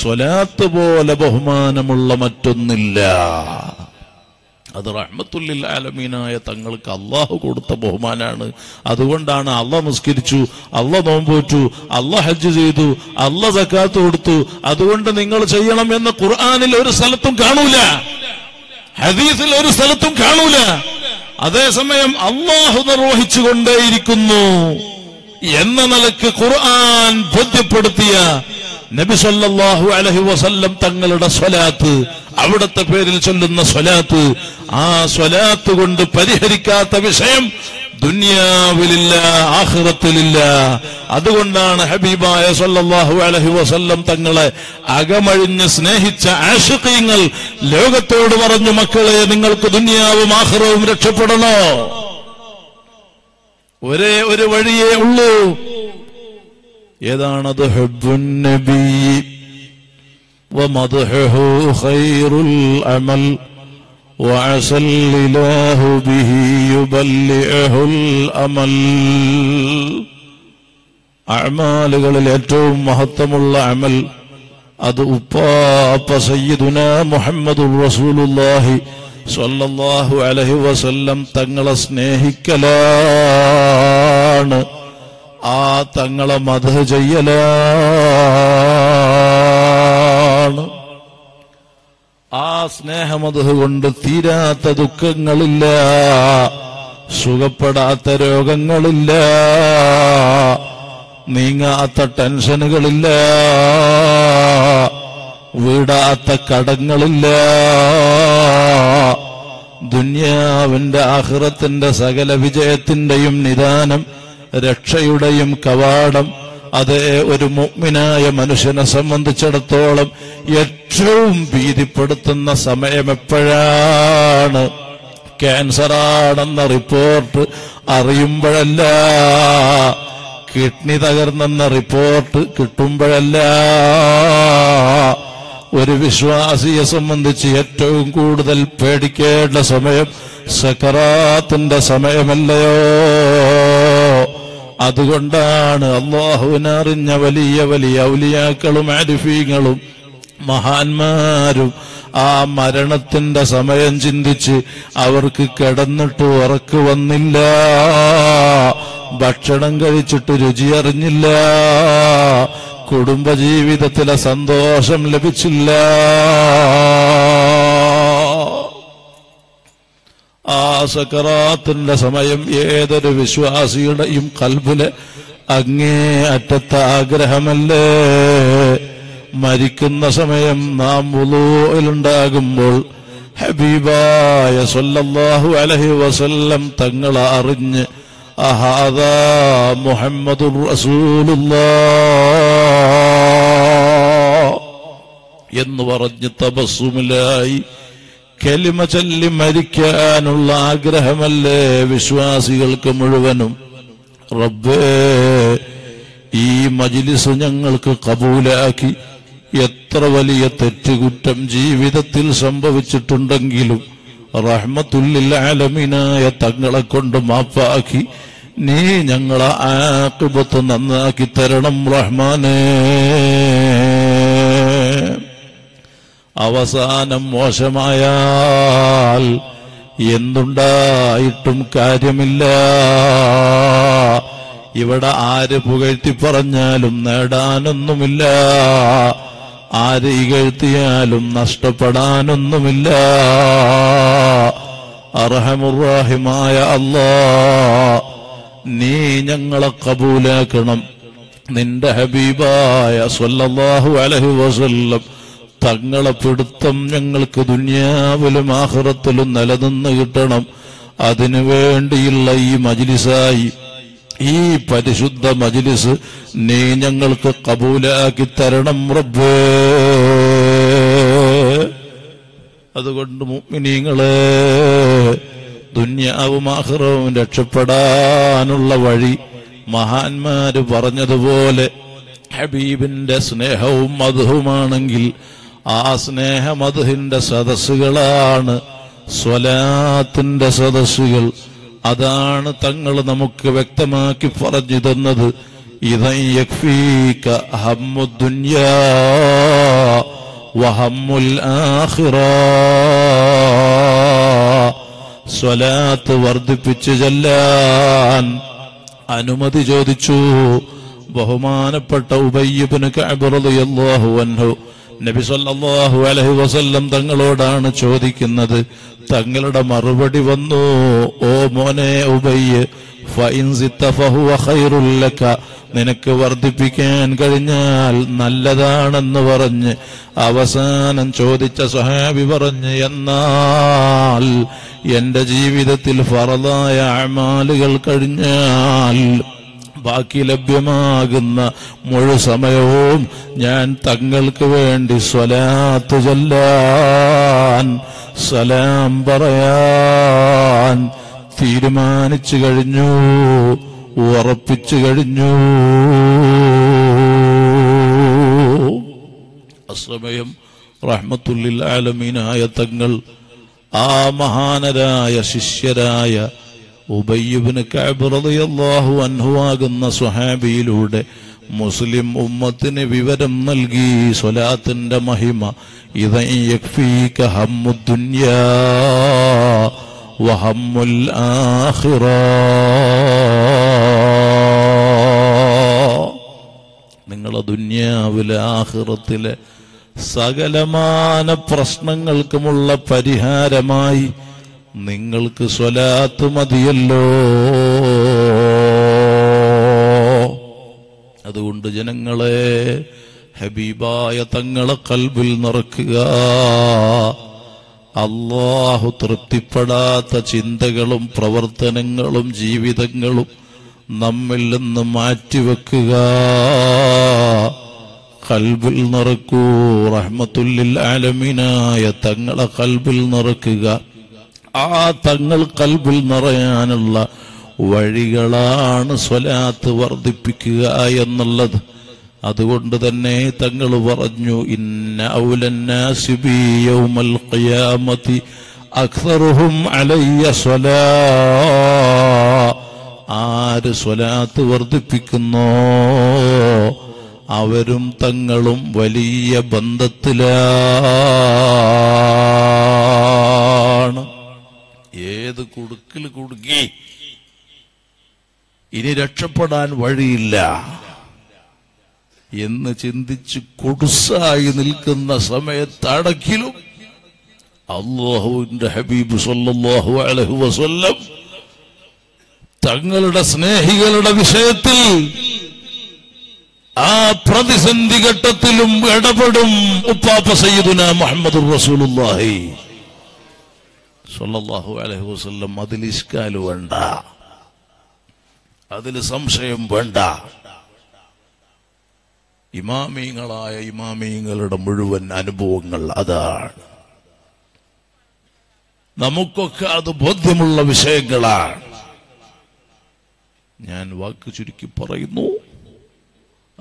സ്വലാത്ത് പോലെ ബഹുമാനമുള്ള മറ്റൊന്നില്ല. അത് റഹ്മത്തുൽ ലിൽ ആലമീനായ തങ്ങൾക്ക് അള്ളാഹു കൊടുത്ത ബഹുമാനാണ്. അതുകൊണ്ടാണ് അള്ളാഹ് നിസ്കരിച്ചു, അള്ളാഹ് നോമ്പോറ്റു, അള്ളാഹ് ഹജ്ജ് ചെയ്തു, അള്ളാഹ് സക്കാത്ത് കൊടുത്തു, അതുകൊണ്ട് നിങ്ങൾ ചെയ്യണം എന്ന് ഖുർആനിൽ ഒരു സ്ഥലത്തും കാണൂല, ഹദീസിൽ ഒരു സ്ഥലത്തും കാണൂല. അതേസമയം അള്ളാഹു നിർവഹിച്ചുകൊണ്ടേയിരിക്കുന്നു എന്ന നിലക്ക് ഖുർആൻ ബോധ്യപ്പെടുത്തിയ നബി സല്ലല്ലാഹു അലൈഹി വസല്ലം തങ്ങളുടെ സ്വലാത്ത്, അവിടുത്തെ പേരിൽ ചൊല്ലുന്ന സ്വലാത്ത്, ആ സ്വലാത്ത് കൊണ്ട് പരിഹരിക്കാത്ത വിഷയം ദുനിയാവിലില്ല, ആഖിറത്തിലില്ല. അതുകൊണ്ടാണ് ഹബീബായ സല്ലല്ലാഹു അലൈഹി വസല്ലം തങ്ങളെ അകമഴിഞ്ഞ് സ്നേഹിച്ച ആശിഖീങ്ങൾ ലോകത്തോട് പറഞ്ഞു, മക്കളെ, നിങ്ങൾക്ക് ദുനിയാവും ആഖിറവും രക്ഷപ്പെടണോ? ഒരേ ഒരു വഴിയേ ഉള്ളൂ. ഏതാണത്? ഹുബ്ബുൻ നബി വമദ്ഹുഹു ഖൈറുൽ അമൽ വഅസല്ലല്ലാഹു ബിഹി യുബല്ലിഹുൽ അമൽ. അഅ്മാലുകളിൽ ഏറ്റവും മഹത്വമുള്ള അമൽ അത് ഉപ്പാപ്പ സയ്യിദുനാ മുഹമ്മദുർ റസൂലുള്ളാഹി സല്ലല്ലാഹു അലൈഹി വസല്ലം തങ്ങളെ സ്നേഹിക്കലാണ്, ആ തങ്ങളെ മദ്ഹ് ചെയ്യലാണ്. ആ സ്നേഹമദ്ഹ് കൊണ്ട് തീരാത്ത ദുഃഖങ്ങളില്ല, സുഖപ്പെടാത്ത രോഗങ്ങളില്ല, നീങ്ങാത്ത ടെൻഷനുകളില്ല, വീടാത്ത കടങ്ങളില്ല. ദുനിയാവിന്റെ ആഖിറത്തിന്റെ സകല വിജയത്തിന്റെയും നിദാനം, രക്ഷയുടെയും കവാടം അതേ ഒരു മുഅ്മിനായ മനുഷ്യനെ സംബന്ധിച്ചിടത്തോളം ഏറ്റവും ഭീതിപ്പെടുത്തുന്ന സമയം എപ്പോഴാണ്? ക്യാൻസറാണെന്ന റിപ്പോർട്ട് അറിയുമ്പോഴല്ല, കിഡ്നി തകർന്നെന്ന റിപ്പോർട്ട് കിട്ടുമ്പോഴല്ല. ഒരു വിശ്വാസിയെ സംബന്ധിച്ച് ഏറ്റവും കൂടുതൽ പേടിക്കേണ്ട സമയം സക്കറാത്തിന്റെ സമയമല്ലയോ? അതുകൊണ്ടാണ് അല്ലാഹുവിനറിഞ്ഞ വലിയ വലിയ ഔലിയാക്കളും ആരിഫീങ്ങളും മഹാന്മാരും മരണത്തിന്റെ സമയം ചിന്തിച്ച് അവർക്ക് കിടന്നിട്ട് ഉറക്കം വന്നില്ല, ഭക്ഷണം കഴിച്ചിട്ട് രുചിയറിഞ്ഞില്ല, കുടുംബജീവിതത്തിലെ സന്തോഷം ലഭിച്ചില്ല. ആ സകറാത്തിന്റെ സമയം ഏതൊരു വിശ്വാസിയുടെയും കൽബിലെ അങ്ങേ അറ്റത്തെ ആഗ്രഹമല്ലേ? മരിക്കുന്ന സമയം നാം വുളൂഇലുണ്ടാകുമ്പോൾ ഹബീബായ സല്ലല്ലാഹു അലൈഹി വസല്ലം തങ്ങളെ അറിഞ്ഞ് അഹാദാ മുഹമ്മദുർ റസൂലുള്ളാഹ് എന്ന് പറഞ്ഞ് തബസ്സുമിലായി കലിമ ചൊല്ലി മരിക്കാനുള്ള ആഗ്രഹമല്ലേ വിശ്വാസികൾക്ക് മുഴുവനും? റബ്ബേ, ഈ മജ്ലിസ് ഞങ്ങൾക്ക് കബൂലാക്കി. എത്ര വലിയ തെറ്റുകുറ്റം ജീവിതത്തിൽ സംഭവിച്ചിട്ടുണ്ടെങ്കിലും റഹ്മത്തുൽ ആലമീനായ തങ്ങളെ കൊണ്ട് മാപ്പാക്കി. നീ ഞങ്ങളെ ആഖിബത്ത് നന്നാക്കി തരണം റഹ്മാനേ. അവസാനം മോശമായാൽ എന്തുണ്ടായിട്ടും കാര്യമില്ല. ഇവിടെ ആര് പുകഴ്ത്തി പറഞ്ഞാലും നേടാനൊന്നുമില്ല, ആര് ഇകഴ്ത്തിയാലും നഷ്ടപ്പെടാനൊന്നുമില്ല. അർഹമുർറഹിമായ അല്ലാ, നീ ഞങ്ങളെ കബൂലാക്കണം. നിന്റെ ഹബീബായ സല്ലല്ലാഹു അലൈഹി വസല്ലം തങ്ങളെ പിടുത്തം ഞങ്ങൾക്ക് ദുനിയാവിലും ആഖിറത്തിലും നിലനിന്ന് കിട്ടണം. അതിനുവേണ്ടിയുള്ള ഈ മജ്ലിസായി ഈ പരിശുദ്ധ മജ്ലിസ് നീ ഞങ്ങൾക്ക് കബൂലാക്കി തരണം റബ്ബേ. അതുകൊണ്ട് മുഅ്മിനീങ്ങളെ, ദുനിയാവും ആഖിറവും രക്ഷപ്പെടാനുള്ള വഴി മഹാന്മാര് പറഞ്ഞതുപോലെ ഹബീബിന്റെ സ്നേഹവും മദ്ഹുമാണെങ്കിൽ ആ സ്നേഹ മദ്ഹിന്റെ സദസ്സുകളാണ് സ്വലാത്തിന്റെ സദസ്സുകൾ. അതാണ് തങ്ങൾ നമുക്ക് വ്യക്തമാക്കി പറഞ്ഞു തന്നത്. ഇദൻ യക്ഫീക ഹമ്മുദ്ദുനിയാ വഹമ്മുൽ ആഖിറ. സ്വലാത്ത് വർദ്ധിപ്പിച്ചു ചെല്ലാൻ അനുമതി ചോദിച്ചു ബഹുമാനപ്പെട്ട ഉബയ്യ് ഇബ്നു കഅബ് റളിയല്ലാഹു അൻഹു. നബി സല്ലല്ലാഹു അലൈഹി വസല്ലം തങ്ങളോടാണ് ചോദിക്കുന്നത്. തങ്ങളുടെ മറുപടി വന്നു: ഓ മോനെ ഉബയ്യ്, ഫഇൻ സിത്ത ഫഹുവ ഖൈറുൽ ലക, നിനക്ക് വർദ്ധിപ്പിക്കാൻ കഴിഞ്ഞാൽ നല്ലതാണെന്ന് പറഞ്ഞ് അവസാനം ചോദിച്ച സ്വഹാബി പറഞ്ഞ്, എന്നാൽ എന്റെ ജീവിതത്തിൽ ഫറളായ അമാലുകൾ കഴിഞ്ഞാൽ ബാക്കി ലഭ്യമാകുന്ന മുഴു സമയവും ഞാൻ തങ്ങൾക്ക് വേണ്ടി സ്വലാത്ത് ചൊല്ലാൻ, സലാം പറയാൻ തീരുമാനിച്ചു കഴിഞ്ഞു, ഉറപ്പിച്ചു കഴിഞ്ഞു. അസമയം റഹ്മത്തുൽ ആലമീനായ തങ്ങൾ ആ മഹാനരായ ശിഷ്യരായ ഉബയ്യ് ഇബ്നു കഅബ് റളിയല്ലാഹു അൻഹു ആകുന്ന സ്വഹാബിയിലൂടെ മുസ്ലിം ഉമ്മത്തിന് വിവരം നൽകി സ്വലാത്തിന്റെ മഹിമ. ഇദൻ യക്ഫീക ഹമ്മുദ് ദുനിയാ വഹമ്മുൽ ആഖിറ. നിങ്ങളെ ദുനിയാവിലെ ആഖിറത്തിലെ സകലമാന പ്രശ്നങ്ങൾക്കുമുള്ള പരിഹാരമായി നിങ്ങൾക്ക് സ്വലാത്ത് മതിയല്ലോ. അതുകൊണ്ട് ജനങ്ങളെ, ഹബീബായ തങ്ങളെ കൽബിൽ നിറക്കുക. അല്ലാഹു തൃപ്തിപ്പെടാത്ത ചിന്തകളും പ്രവർത്തനങ്ങളും ജീവിതങ്ങളും നമ്മിൽ നിന്ന് മാറ്റിവെക്കുക. കൽബിൽ നിറക്കൂ, റഹ്മത്തുൽ ആലമീനായ തങ്ങളെ കൽബിൽ നിറക്കുക. ആ തങ്ങൾ കൽബിൽ നിറയാനുള്ള വഴികളാണ് സ്വലാത്ത് വർദ്ധിപ്പിക്കുക എന്നുള്ളത്. അതുകൊണ്ട് തന്നെ തങ്ങൾ പറഞ്ഞു: ഇന്ന ഔലന്നാസി ബി യൗമൽ ഖിയാമത്തി അക്സറുഹും അലയ്യ സ്വലാ. ആര് സ്വലാത്ത് വർദ്ധിപ്പിക്കുന്നോ അവരും തങ്ങളും വലിയ ബന്ധത്തിലാ. ഇനി രക്ഷപ്പെടാൻ വഴിയില്ല എന്ന് ചിന്തിച്ച് കൊടുസായി നിൽക്കുന്ന സമയത്ത് അടക്കിലും അല്ലാഹുവിന്റെ ഹബീബ് സല്ലല്ലാഹു അലൈഹി വസല്ലം തങ്ങളുടെ സ്നേഹികളുടെ വിഷയത്തിൽ ആ പ്രതിസന്ധി ഘട്ടത്തിലും ഇടപെടും ഉപ്പാപ്പ സയ്യിദുനാ മുഹമ്മദുർ റസൂലുള്ളാഹി സല്ലല്ലാഹു അലൈഹി വസല്ലം. അതിൽ ഇഷ്കാല് വേണ്ട, അതിൽ സംശയം വേണ്ട. ഇമാമീങ്ങളായ ഇമാമീങ്ങളുടെ മുഴുവൻ അനുഭവങ്ങൾ അതാണ്. നമുക്കൊക്കെ അത് ബോധ്യമുള്ള വിഷയങ്ങളാണ്. ഞാൻ വാക്ക് ചുരുക്കി പറയുന്നു.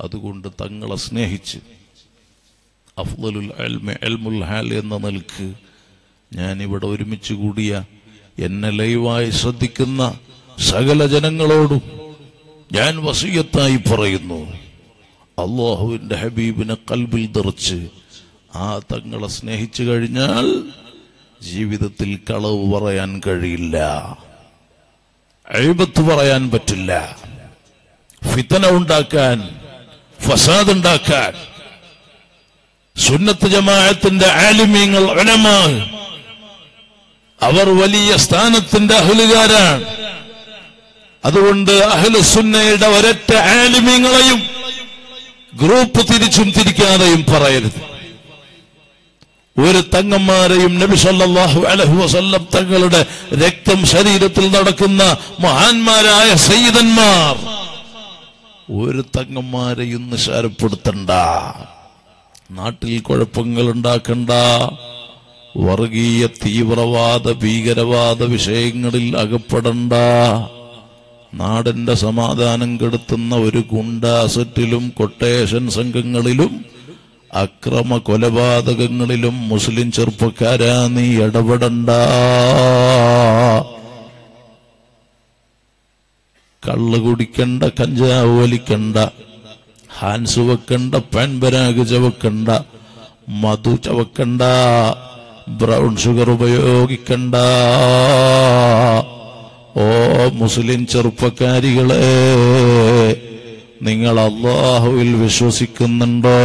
അതുകൊണ്ട് തങ്ങളെ സ്നേഹിച്ച് അഫ്ളലുൽ ഇൽമി ഇൽമുൽ ഹാൽ എന്ന നിലക്ക് ഞാനിവിടെ ഒരുമിച്ച് കൂടിയ എന്നെ ലൈവായി ശ്രദ്ധിക്കുന്ന സകല ജനങ്ങളോടും ഞാൻ വസിയത്തായി പറയുന്നു, അള്ളാഹുവിൻ്റെ ഹബീബിനെ കൽബിൽ നിറച്ച് ആ തങ്ങളെ സ്നേഹിച്ചു കഴിഞ്ഞാൽ ജീവിതത്തിൽ കളവ് പറയാൻ കഴിയില്ല, ഐബത്ത് പറയാൻ പറ്റില്ല, ഫിത്തന ഉണ്ടാക്കാൻ, ഫസാദ് ഉണ്ടാക്കാൻ. സുന്നത്ത് ജമാഅത്തിന്റെ ആലിമീങ്ങൾ ഉലമാ, അവർ വലിയ സ്ഥാനത്തിന്റെ അഹ്ലുകാരാണ്. അതുകൊണ്ട് അഹ്ലുസുന്നയുടെ ഒരൊറ്റ ആലിമീങ്ങളെയും ഗ്രൂപ്പ് തിരിച്ചും തിരിക്കാതെയും പറയരുത്. ഒരു തങ്ങന്മാരെയും നബി സല്ലല്ലാഹു അലൈഹി വസല്ലം തങ്ങളുടെ രക്തം ശരീരത്തിൽ നടക്കുന്ന മഹാന്മാരായ സയ്യിദന്മാർ ഒരു തങ്ങന്മാരെയും നിശാരപ്പെടുത്തണ്ട, നാട്ടിൽ കുഴപ്പങ്ങൾ ഉണ്ടാക്കണ്ട, വർഗീയ തീവ്രവാദ ഭീകരവാദ വിഷയങ്ങളിൽ അകപ്പെടണ്ട, നാടിന്റെ സമാധാനം കെടുത്തുന്ന ഒരു ഗുണ്ടാസെറ്റിലും കൊട്ടേഷൻ സംഘങ്ങളിലും അക്രമ കൊലപാതകങ്ങളിലും മുസ്ലിം ചെറുപ്പക്കാരാ നീ ഇടപെടണ്ട. കള്ള് കുടിക്കണ്ട, കഞ്ചാവ് വലിക്കണ്ട, ഹാൻസ് വെക്കണ്ട, പാൻപരാഗ് ചവക്കണ്ട, മധു ചവക്കണ്ട, ബ്രൗൺ ഷുഗർ ഉപയോഗിക്കണ്ട. ഓ മുസ്ലിം ചെറുപ്പക്കാരികളെ, നിങ്ങൾ അല്ലാഹുവിൽ വിശ്വസിക്കുന്നുണ്ടോ?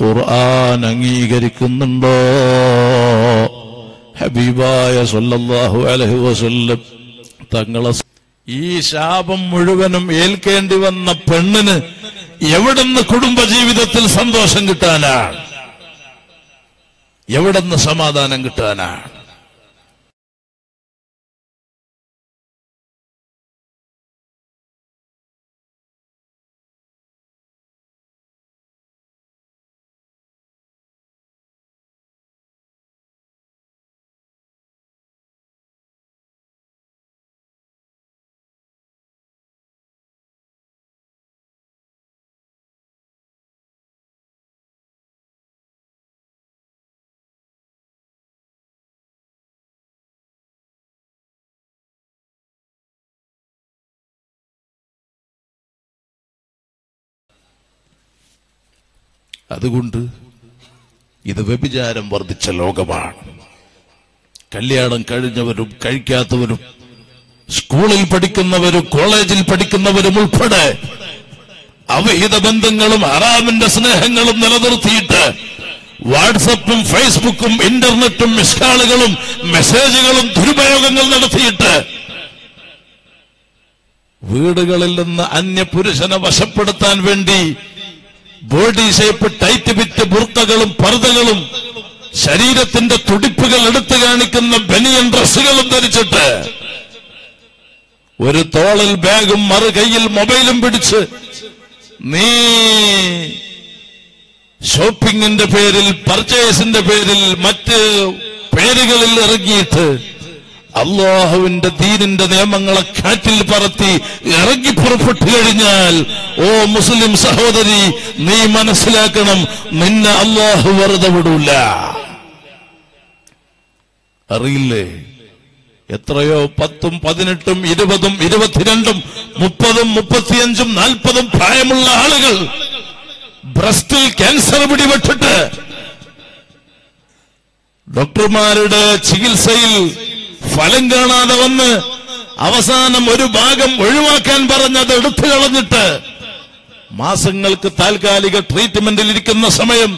ഖുർആൻ അംഗീകരിക്കുന്നുണ്ടോ? ഹബീബായ സല്ലല്ലാഹു അലൈഹി വസല്ലം തങ്ങളെ ഈ ശാപം മുഴുവനും ഏൽക്കേണ്ടി വന്ന പെണ്ണിന് എവിടുന്ന് കുടുംബജീവിതത്തിൽ സന്തോഷം കിട്ടാനാണ്? എവിടുന്ന് സമാധാനം കിട്ടാനാണ്? അതുകൊണ്ട് ഇത് വ്യഭിചാരം വർദ്ധിച്ച ലോകമാണ്. കല്യാണം കഴിഞ്ഞവരും കഴിക്കാത്തവരും സ്കൂളിൽ പഠിക്കുന്നവരും കോളേജിൽ പഠിക്കുന്നവരും ഉൾപ്പെടെ അവിഹിത ബന്ധങ്ങളും ഹറാമിന്റെ സ്നേഹങ്ങളും നിലനിർത്തിയിട്ട് വാട്സപ്പും ഫേസ്ബുക്കും ഇന്റർനെറ്റും മിസ്കാളുകളും മെസ്സേജുകളും ദുരുപയോഗങ്ങൾ നടത്തിയിട്ട് വീടുകളിൽ നിന്ന് അന്യപുരുഷനെ വശപ്പെടുത്താൻ വേണ്ടി ബോഡി ഷേപ്പ് ടൈറ്റ് വിറ്റ് ബുർക്കകളും പർദകളും ശരീരത്തിന്റെ തുടിപ്പുകൾ എടുത്തു കാണിക്കുന്ന ബനിയൻ ഡ്രസ്സുകളും ധരിച്ചിട്ട് ഒരു തോളിൽ ബാഗും മറു കൈയിൽ മൊബൈലും പിടിച്ച് നീ ഷോപ്പിംഗിന്റെ പേരിൽ പർച്ചേസിന്റെ പേരിൽ മറ്റ് പേരുകളിൽ ഇറങ്ങിയിട്ട് അള്ളാഹുവിന്റെ ദീനിന്റെ നിയമങ്ങളെ കാറ്റിൽ പറത്തി ഇറങ്ങി പുറപ്പെട്ടു കഴിഞ്ഞാൽ ഓ മുസ്ലിം സഹോദരി, നീ മനസ്സിലാക്കണം, നിന്നെ അള്ളാഹു വെറുതെ വിടൂല. അറിയില്ലേ, എത്രയോ 10, 18, 20, 22, 30, 35, 40 പ്രായമുള്ള ആളുകൾ ബ്രസ്റ്റിൽ ക്യാൻസർ പിടിപെട്ടിട്ട് ഡോക്ടർമാരുടെ ചികിത്സയിൽ ഫലം കാണാതെ വന്ന് അവസാനം ഒരു ഭാഗം ഒഴിവാക്കാൻ പറഞ്ഞത് എടുത്തു കളഞ്ഞിട്ട് മാസങ്ങൾക്ക് താൽക്കാലിക ട്രീറ്റ്മെന്റിൽ ഇരിക്കുന്ന സമയം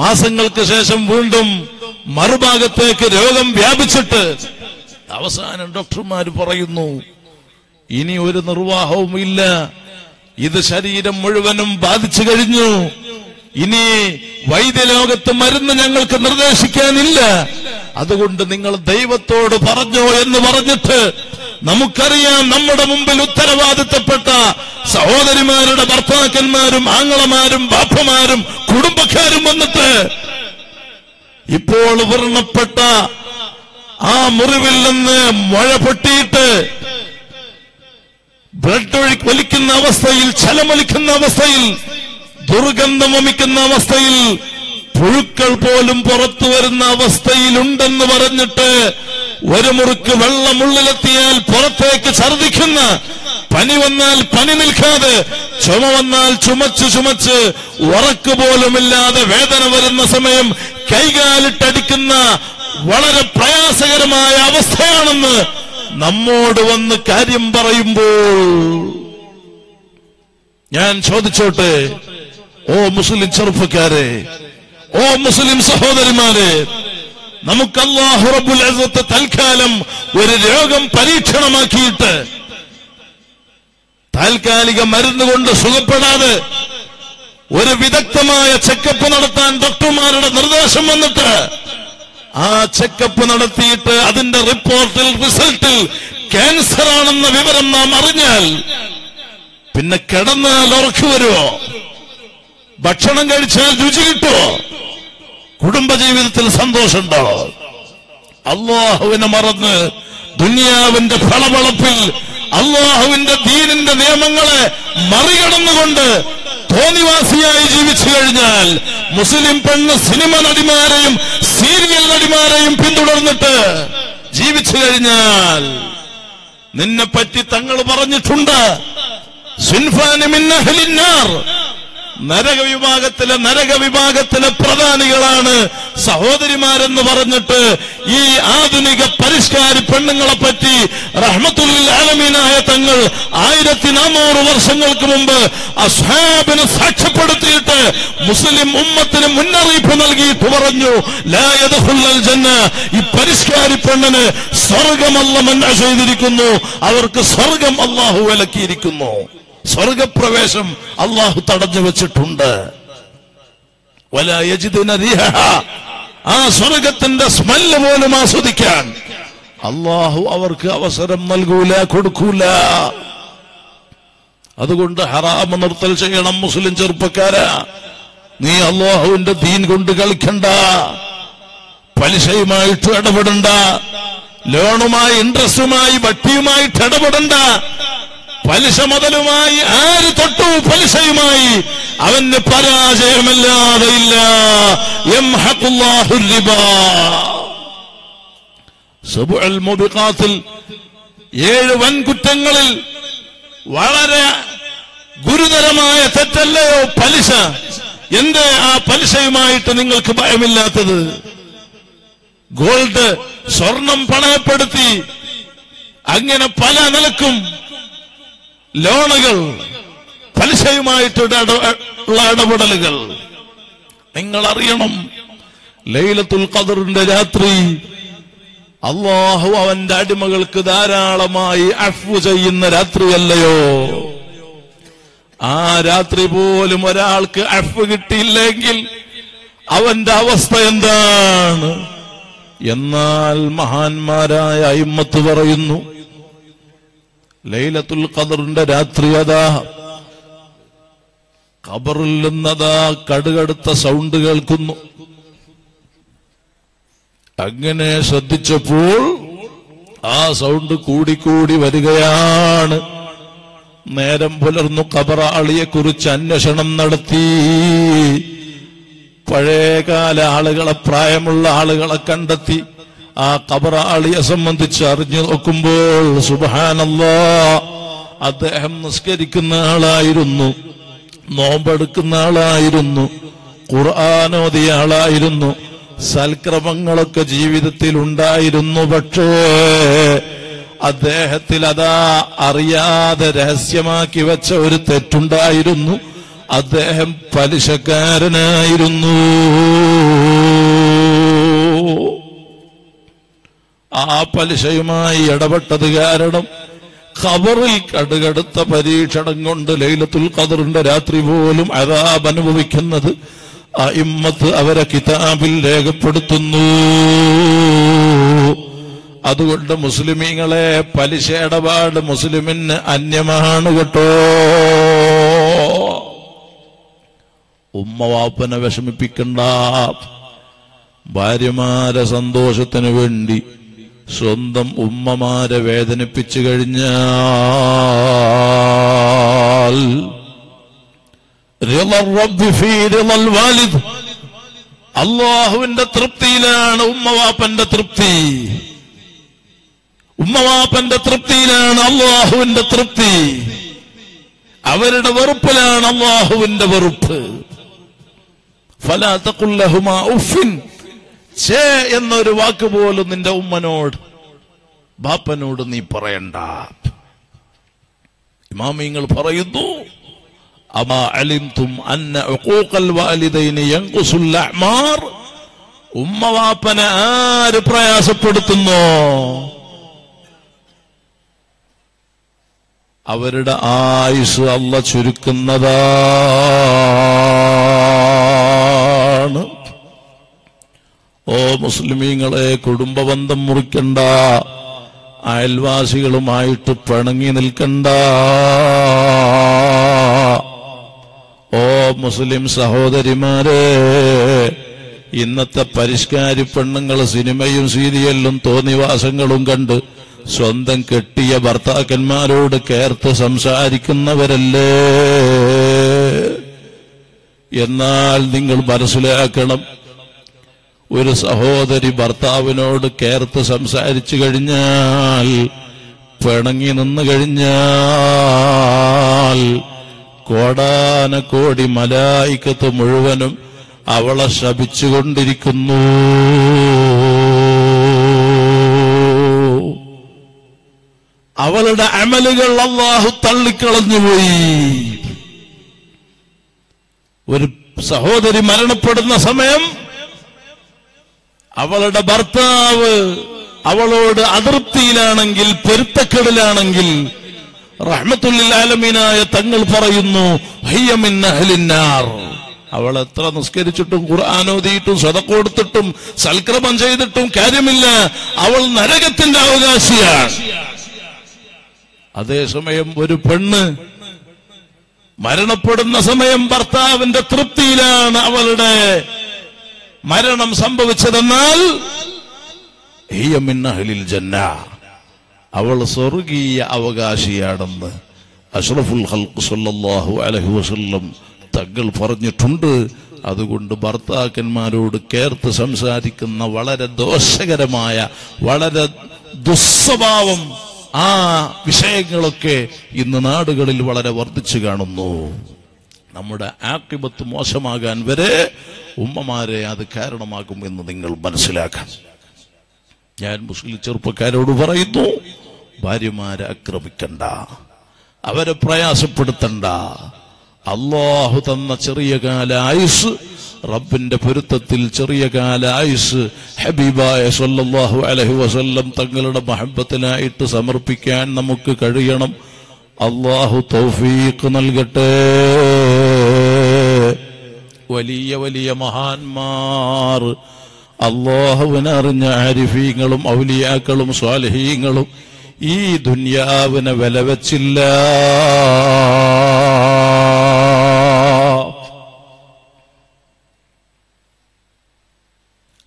മാസങ്ങൾക്ക് ശേഷം വീണ്ടും മറുഭാഗത്തേക്ക് രോഗം വ്യാപിച്ചിട്ട് അവസാനം ഡോക്ടർമാർ പറയുന്നു ഇനി ഒരു നിർവാഹവും ഇല്ല, ഇത് ശരീരം മുഴുവനും ബാധിച്ചു കഴിഞ്ഞു, ഇനി വൈദ്യലോകത്ത് മരുന്ന് ഞങ്ങൾക്ക് നിർദ്ദേശിക്കാനില്ല, അതുകൊണ്ട് നിങ്ങൾ ദൈവത്തോട് പറഞ്ഞോ എന്ന് പറഞ്ഞിട്ട് നമുക്കറിയാം നമ്മുടെ മുമ്പിൽ ഉത്തരവാദിത്തപ്പെട്ട സഹോദരിമാരുടെ ഭർത്താക്കന്മാരും ആങ്ങളമാരും ബാപ്പമാരും കുടുംബക്കാരും വന്നിട്ട് ഇപ്പോൾ വർണ്ണപ്പെട്ട ആ മുറിവിൽ നിന്ന് മഴ പൊട്ടിയിട്ട് ബ്ലഡ് ഒലിക്കുന്ന അവസ്ഥയിൽ, ചലമൊലിക്കുന്ന അവസ്ഥയിൽ, ദുർഗന്ധം വമിക്കുന്ന അവസ്ഥയിൽ, പുഴുക്കൾ പോലും പുറത്തു വരുന്ന അവസ്ഥയിലുണ്ടെന്ന് പറഞ്ഞിട്ട് ഒരു മുറുക്ക് വെള്ളം ഉള്ളിലെത്തിയാൽ പുറത്തേക്ക് ഛർദിക്കുന്ന, പനി വന്നാൽ പനി നിൽക്കാതെ, ചുമ വന്നാൽ ചുമച്ച് ചുമച്ച് ഉറക്ക് പോലുമില്ലാതെ വേദന വരുന്ന സമയം കൈകാലിട്ടടിക്കുന്ന വളരെ പ്രയാസകരമായ അവസ്ഥയാണെന്ന് നമ്മോട് വന്ന് കാര്യം പറയുമ്പോൾ ഞാൻ ചോദിച്ചോട്ടെ, ഓ മുസ്ലിം ചെറുപ്പക്കാരെ, ഓ മുസ്ലിം സഹോദരിമാരെ, നമുക്ക് അല്ലാഹു റബ്ബുൽ ഇസ്സത്ത് തൽക്കാലം ഒരു രോഗം പരീക്ഷണമാക്കിയിട്ട് താൽക്കാലിക മരുന്ന് കൊണ്ട് സുഖപ്പെടാതെ ഒരു വിദഗ്ധമായ ചെക്കപ്പ് നടത്താൻ ഡോക്ടർമാരുടെ നിർദ്ദേശം വന്നിട്ട് ആ ചെക്കപ്പ് നടത്തിയിട്ട് അതിന്റെ റിപ്പോർട്ടിൽ, റിസൾട്ടിൽ ക്യാൻസർ ആണെന്ന വിവരം നാം അറിഞ്ഞാൽ പിന്നെ കിടന്നാൽ ഉറക്കു വരുമോ? ഭക്ഷണം കഴിച്ചാൽ രുചി കിട്ടുമോ? കുടുംബജീവിതത്തിൽ സന്തോഷമുണ്ടോ? അള്ളാഹുവിനെ മറന്ന് ദുനിയാവിന്റെ ഫലവളപ്പിൽ അള്ളാഹുവിന്റെ ദീനിന്റെ നിയമങ്ങളെ മറികടന്നുകൊണ്ട് തോന്നിവാസിയായി ജീവിച്ചു കഴിഞ്ഞാൽ മുസ്ലിം പെണ്ണ് സിനിമ നടിമാരെയും സീരിയൽ നടിമാരെയും പിന്തുടർന്നിട്ട് ജീവിച്ചു കഴിഞ്ഞാൽ നിന്നെ പറ്റി തങ്ങൾ പറഞ്ഞിട്ടുണ്ട്, നരകവിഭാഗത്തിലെ പ്രധാനികളാണ് സഹോദരിമാരെന്ന് പറഞ്ഞിട്ട് ഈ ആധുനിക പരിഷ്കാരി പെണ്ണുങ്ങളെ പറ്റി റഹ്മത്തുൽ ലിൽ ആലമീനായ തങ്ങൾ 1400 വർഷങ്ങൾക്ക് മുമ്പ് അസ്ഹാബിനെ സാക്ഷ്യപ്പെടുത്തിയിട്ട് മുസ്ലിം ഉമ്മത്തിന് മുന്നറിയിപ്പ് നൽകിയിട്ട് പറഞ്ഞു, ലാ യദ്ഖുലുൽ ജന്ന, ഈ പരിഷ്കാരി പെണ്ണിന് സ്വർഗം അല്ലാഹു മൻഅ ചെയ്തിരിക്കുന്നു, അവർക്ക് സ്വർഗം അല്ലാഹു വിലക്കിയിരിക്കുന്നു, സ്വർഗപ്രവേശം അള്ളാഹു തടഞ്ഞു വെച്ചിട്ടുണ്ട്. വലാ യജിദുന റീഹഹാ, ആ സ്വർഗത്തിന്റെ സ്മെല്ല് പോലും ആസ്വദിക്കാൻ അള്ളാഹു അവർക്ക് അവസരം നൽകൂല, കൊടുക്കൂല. അതുകൊണ്ട് ഹറാമ നിർത്തൽ ചെയ്യണം മുസ്ലിം ചെറുപ്പക്കാരാ. നീ അള്ളാഹുവിന്റെ ദീൻ കൊണ്ട് കളിക്കണ്ട, പലിശയുമായിട്ട് ഇടപെടണ്ട, ലോണുമായി ഇൻട്രസ്റ്റുമായി വട്ടിയുമായിട്ട് ഇടപെടണ്ട, പലിശ മുതലുമായി ആര് തൊട്ടു പലിശയുമായി അവന് പരാജയമല്ലാതെ ഇല്ല. യംഹഖുല്ലാഹുർ റിബ, സബഉൽ മുബിഖാത്തിൽ 7 വൻകുറ്റങ്ങളിൽ വളരെ ഗുരുതരമായ തെറ്റല്ലയോ പലിശ? എന്ത് ആ പലിശയുമായിട്ട് നിങ്ങൾക്ക് ഭയമില്ലാത്തത്? ഗോൾഡ്, സ്വർണം പണയപ്പെടുത്തി അങ്ങനെ പല നിലക്കും ലോണുകൾ, പലിശയുമായിട്ടുള്ള ഇടപെടലുകൾ. നിങ്ങൾ അറിയണം, ലൈലത്തുൽ ഖദറിന്റെ രാത്രി അല്ലാഹു അവന്റെ അടിമകൾക്ക് ധാരാളമായി അഫ്വു ചെയ്യുന്ന രാത്രിയല്ലയോ? ആ രാത്രി പോലും ഒരാൾക്ക് അഫ്വു കിട്ടിയില്ലെങ്കിൽ അവന്റെ അവസ്ഥ എന്താണ്? എന്നാൽ മഹാന്മാരായ അയിമ്മത്ത് പറയുന്നു, ലൈലത്തുൽ ഖദറിന്റെ രാത്രി അതാ ഖബറിൽ നിന്നതാ കടുകടുത്ത സൗണ്ട് കേൾക്കുന്നു. അങ്ങനെ ശ്രദ്ധിച്ചപ്പോൾ ആ സൗണ്ട് കൂടിക്കൂടി വരികയാണ്. നേരം പുലർന്നു, ഖബറാളിയെക്കുറിച്ച് അന്വേഷണം നടത്തി. പഴയകാല ആളുകളെ, പ്രായമുള്ള ആളുകളെ കണ്ടെത്തി. ആ ഖബറാളിയെ സംബന്ധിച്ച് അറിഞ്ഞു നോക്കുമ്പോൾ സുബ്ഹാനല്ലാഹ്, അദ്ദേഹം നിസ്കരിക്കുന്ന ആളായിരുന്നു, നോമ്പെടുക്കുന്ന ആളായിരുന്നു, ഖുർആൻ ഓതിയ ആളായിരുന്നു, സൽക്രമങ്ങളൊക്കെ ജീവിതത്തിൽ ഉണ്ടായിരുന്നു. പക്ഷേ അദ്ദേഹത്തിൽ അതാ അറിയാതെ രഹസ്യമാക്കി വെച്ച ഒരു തെറ്റുണ്ടായിരുന്നു. അദ്ദേഹം പലിശക്കാരനായിരുന്നു. ആ പലിശയുമായി ഇടപെട്ടത് കാരണം ഖബറിൽ കടുകടുത്ത പരീക്ഷണം കൊണ്ട് ലൈലത്തുൽ ഖദറിന്റെ രാത്രി പോലും അദാബ് അനുഭവിക്കുന്നത് അഇമ്മത്ത് അവരെ കിതാബിൽ രേഖപ്പെടുത്തുന്നു. അതുകൊണ്ട് മുസ്ലിമീങ്ങളെ, പലിശ ഇടപാട് മുസ്ലിമിന് അന്യമാണ് കേട്ടോ. ഉമ്മവാപ്പനെ വിഷമിപ്പിക്കണ്ട. ഭാര്യമാരെ സന്തോഷത്തിന് വേണ്ടി സ്വന്തം ഉമ്മമാരെ വേദനിപ്പിച്ചു കഴിഞ്ഞാൽ അള്ളാഹുവിന്റെ തൃപ്തിയിലാണ് ഉമ്മവാപ്പന്റെ തൃപ്തി. ഉമ്മവാപ്പന്റെ തൃപ്തിയിലാണ് അള്ളാഹുവിന്റെ തൃപ്തി. അവരുടെ വെറുപ്പിലാണ് അള്ളാഹുവിന്റെ വെറുപ്പ്. ഫലാ തഖുൽ ലഹുമാ ഉഫ്ഫിൻ എന്നൊരു വാക്ക് പോലും നിന്റെ ഉമ്മനോട് ബാപ്പനോട് നീ പറയണ്ട. ഇമാമിങ്ങൾ പറയുന്നു, അമാ അലിംതും അന്ന ഉഖൂഖൽ വാലിദൈനി യൻഖുസുൽ അഅ്മാർ. ഉമ്മവാപ്പനെ ആര് പ്രയാസപ്പെടുത്തുന്നു അവരുടെ ആയുസ് അല്ലാഹ് ചുരുക്കുന്നതാണ്. ഓ മുസ്ലിമീങ്ങളെ, കുടുംബബന്ധം മുറിക്കണ്ട. അയൽവാസികളുമായിട്ട് പിണങ്ങി നിൽക്കണ്ട. ഓ മുസ്ലിം സഹോദരിമാരെ, ഇന്നത്തെ പരിഷ്കാരി പെണ്ണുങ്ങൾ സിനിമയും സീരിയലും തോന്നിവാസങ്ങളും കണ്ട് സ്വന്തം കെട്ടിയ ഭർത്താക്കന്മാരോട് ചേർത്ത് സംസാരിക്കുന്നവരല്ലേ? എന്നാൽ നിങ്ങൾ മനസ്സിലാക്കണം, ഒരു സഹോദരി ഭർത്താവിനോട് ചേർത്ത് സംസാരിച്ചു കഴിഞ്ഞാൽ, പിണങ്ങി നിന്നു കഴിഞ്ഞാൽ, കോടാനക്കോടി മലായിക്കത്ത് മുഴുവനും അവളെ ശപിച്ചുകൊണ്ടിരിക്കുന്നു. അവളുടെ അമലുകൾ അല്ലാഹു തള്ളിക്കളഞ്ഞുപോയി. ഒരു സഹോദരി മരണപ്പെടുന്ന സമയം അവളുടെ ഭർത്താവ് അവളോട് അതൃപ്തിയിലാണെങ്കിൽ, പൊരുത്തക്കെടിലാണെങ്കിൽ, റഹ്മത്തുൽ ആലമീനായ തങ്ങൾ പറയുന്നു, ഹയ്യ മിൻ അഹ്ലിന്നാർ. അവൾ എത്ര നിസ്കരിച്ചിട്ടും ഖുർആൻ ഓതിയിട്ടും സദഖ കൊടുത്തിട്ടും സൽക്രമം ചെയ്തിട്ടും കാര്യമില്ല. അവൾ നരകത്തിന്റെ അവകാശിയാണ്. അതേസമയം ഒരു പെണ്ണ് മരണപ്പെടുന്ന സമയം ഭർത്താവിന്റെ തൃപ്തിയിലാണ് അവളുടെ മരണം സംഭവിച്ചതെന്നാൽ ഹിയ മിൻ അഹ്ലിൽ ജന്ന, അവൾ സ്വർഗീയ അവകാശിയാണെന്ന് അഷ്റഫുൽ ഖൽഖ് സല്ലല്ലാഹു അലൈഹി വസല്ലം തങ്ങൾ പറഞ്ഞിട്ടുണ്ട്. അതുകൊണ്ട് ഭർത്താക്കന്മാരോട് ചേർത്ത് സംസാരിക്കുന്ന വളരെ ദോഷകരമായ, വളരെ ദുസ്വഭാവം, ആ വിഷയങ്ങളൊക്കെ ഇന്ന് നാടുകളിൽ വളരെ വർദ്ധിച്ചു കാണുന്നു. നമ്മുടെ ആഖിബത്ത് മോശമാകാൻ വരെ ഉമ്മമാരെ അത് കാരണമാകും എന്ന് നിങ്ങൾ മനസ്സിലാക്കണം. ഞാൻ മുസ്ലിം ചെറുപ്പക്കാരോട് പറയുന്നു, ഭാര്യമാരെ ആക്രമിക്കണ്ട, അവരെ പ്രയാസപ്പെടുത്തണ്ട. അള്ളാഹു തന്ന ചെറിയ കാല ആയുസ്, റബ്ബിന്റെ പൊരുത്തത്തിൽ ചെറിയ കാല ആയുസ് ഹബീബായ സല്ലല്ലാഹു അലൈഹി വസല്ലം തങ്ങളുടെ മഹബ്ബത്തിനായിട്ട് സമർപ്പിക്കാൻ നമുക്ക് കഴിയണം. അള്ളാഹു തൗഫീഖ് നൽകട്ടെ. വലിയ വലിയ മഹാന്മാർ, അള്ളാഹുവിനറിഞ്ഞ ആരിഫീങ്ങളും ഔലിയാക്കളും സ്വാലിഹീങ്ങളും ഈ ദുനിയാവിനെ വില വെച്ചില്ല.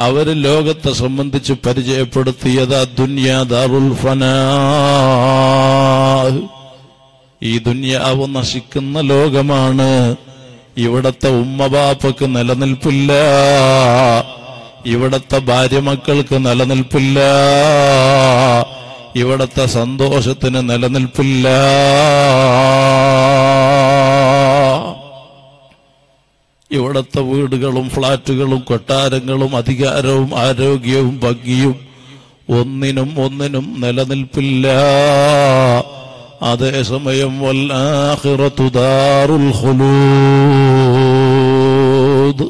അവര് ലോകത്തെ സംബന്ധിച്ച് പരിചയപ്പെടുത്തിയത് ദുനിയാ ദാറുൽ ഫനാ, ഈ ദുനിയാവ് നശിക്കുന്ന ലോകമാണ്, ഇവിടത്തെ ഉമ്മബാപ്പക്ക് നിലനിൽപ്പില്ല, ഇവിടത്തെ ഭാര്യമക്കൾക്ക് നിലനിൽപ്പില്ല, ഇവിടത്തെ സന്തോഷത്തിന് നിലനിൽപ്പില്ല. ഇവിടത്തെ വീടുകളും ഫ്ളാറ്റുകളും കൊട്ടാരങ്ങളും അധികാരവും ആരോഗ്യവും ഭംഗിയും ഒന്നിനും ഒന്നിനും നിലനിൽപ്പില്ല. അതേസമയം വൽആഖിറതു ദാറുൽ ഖുലൂദ്,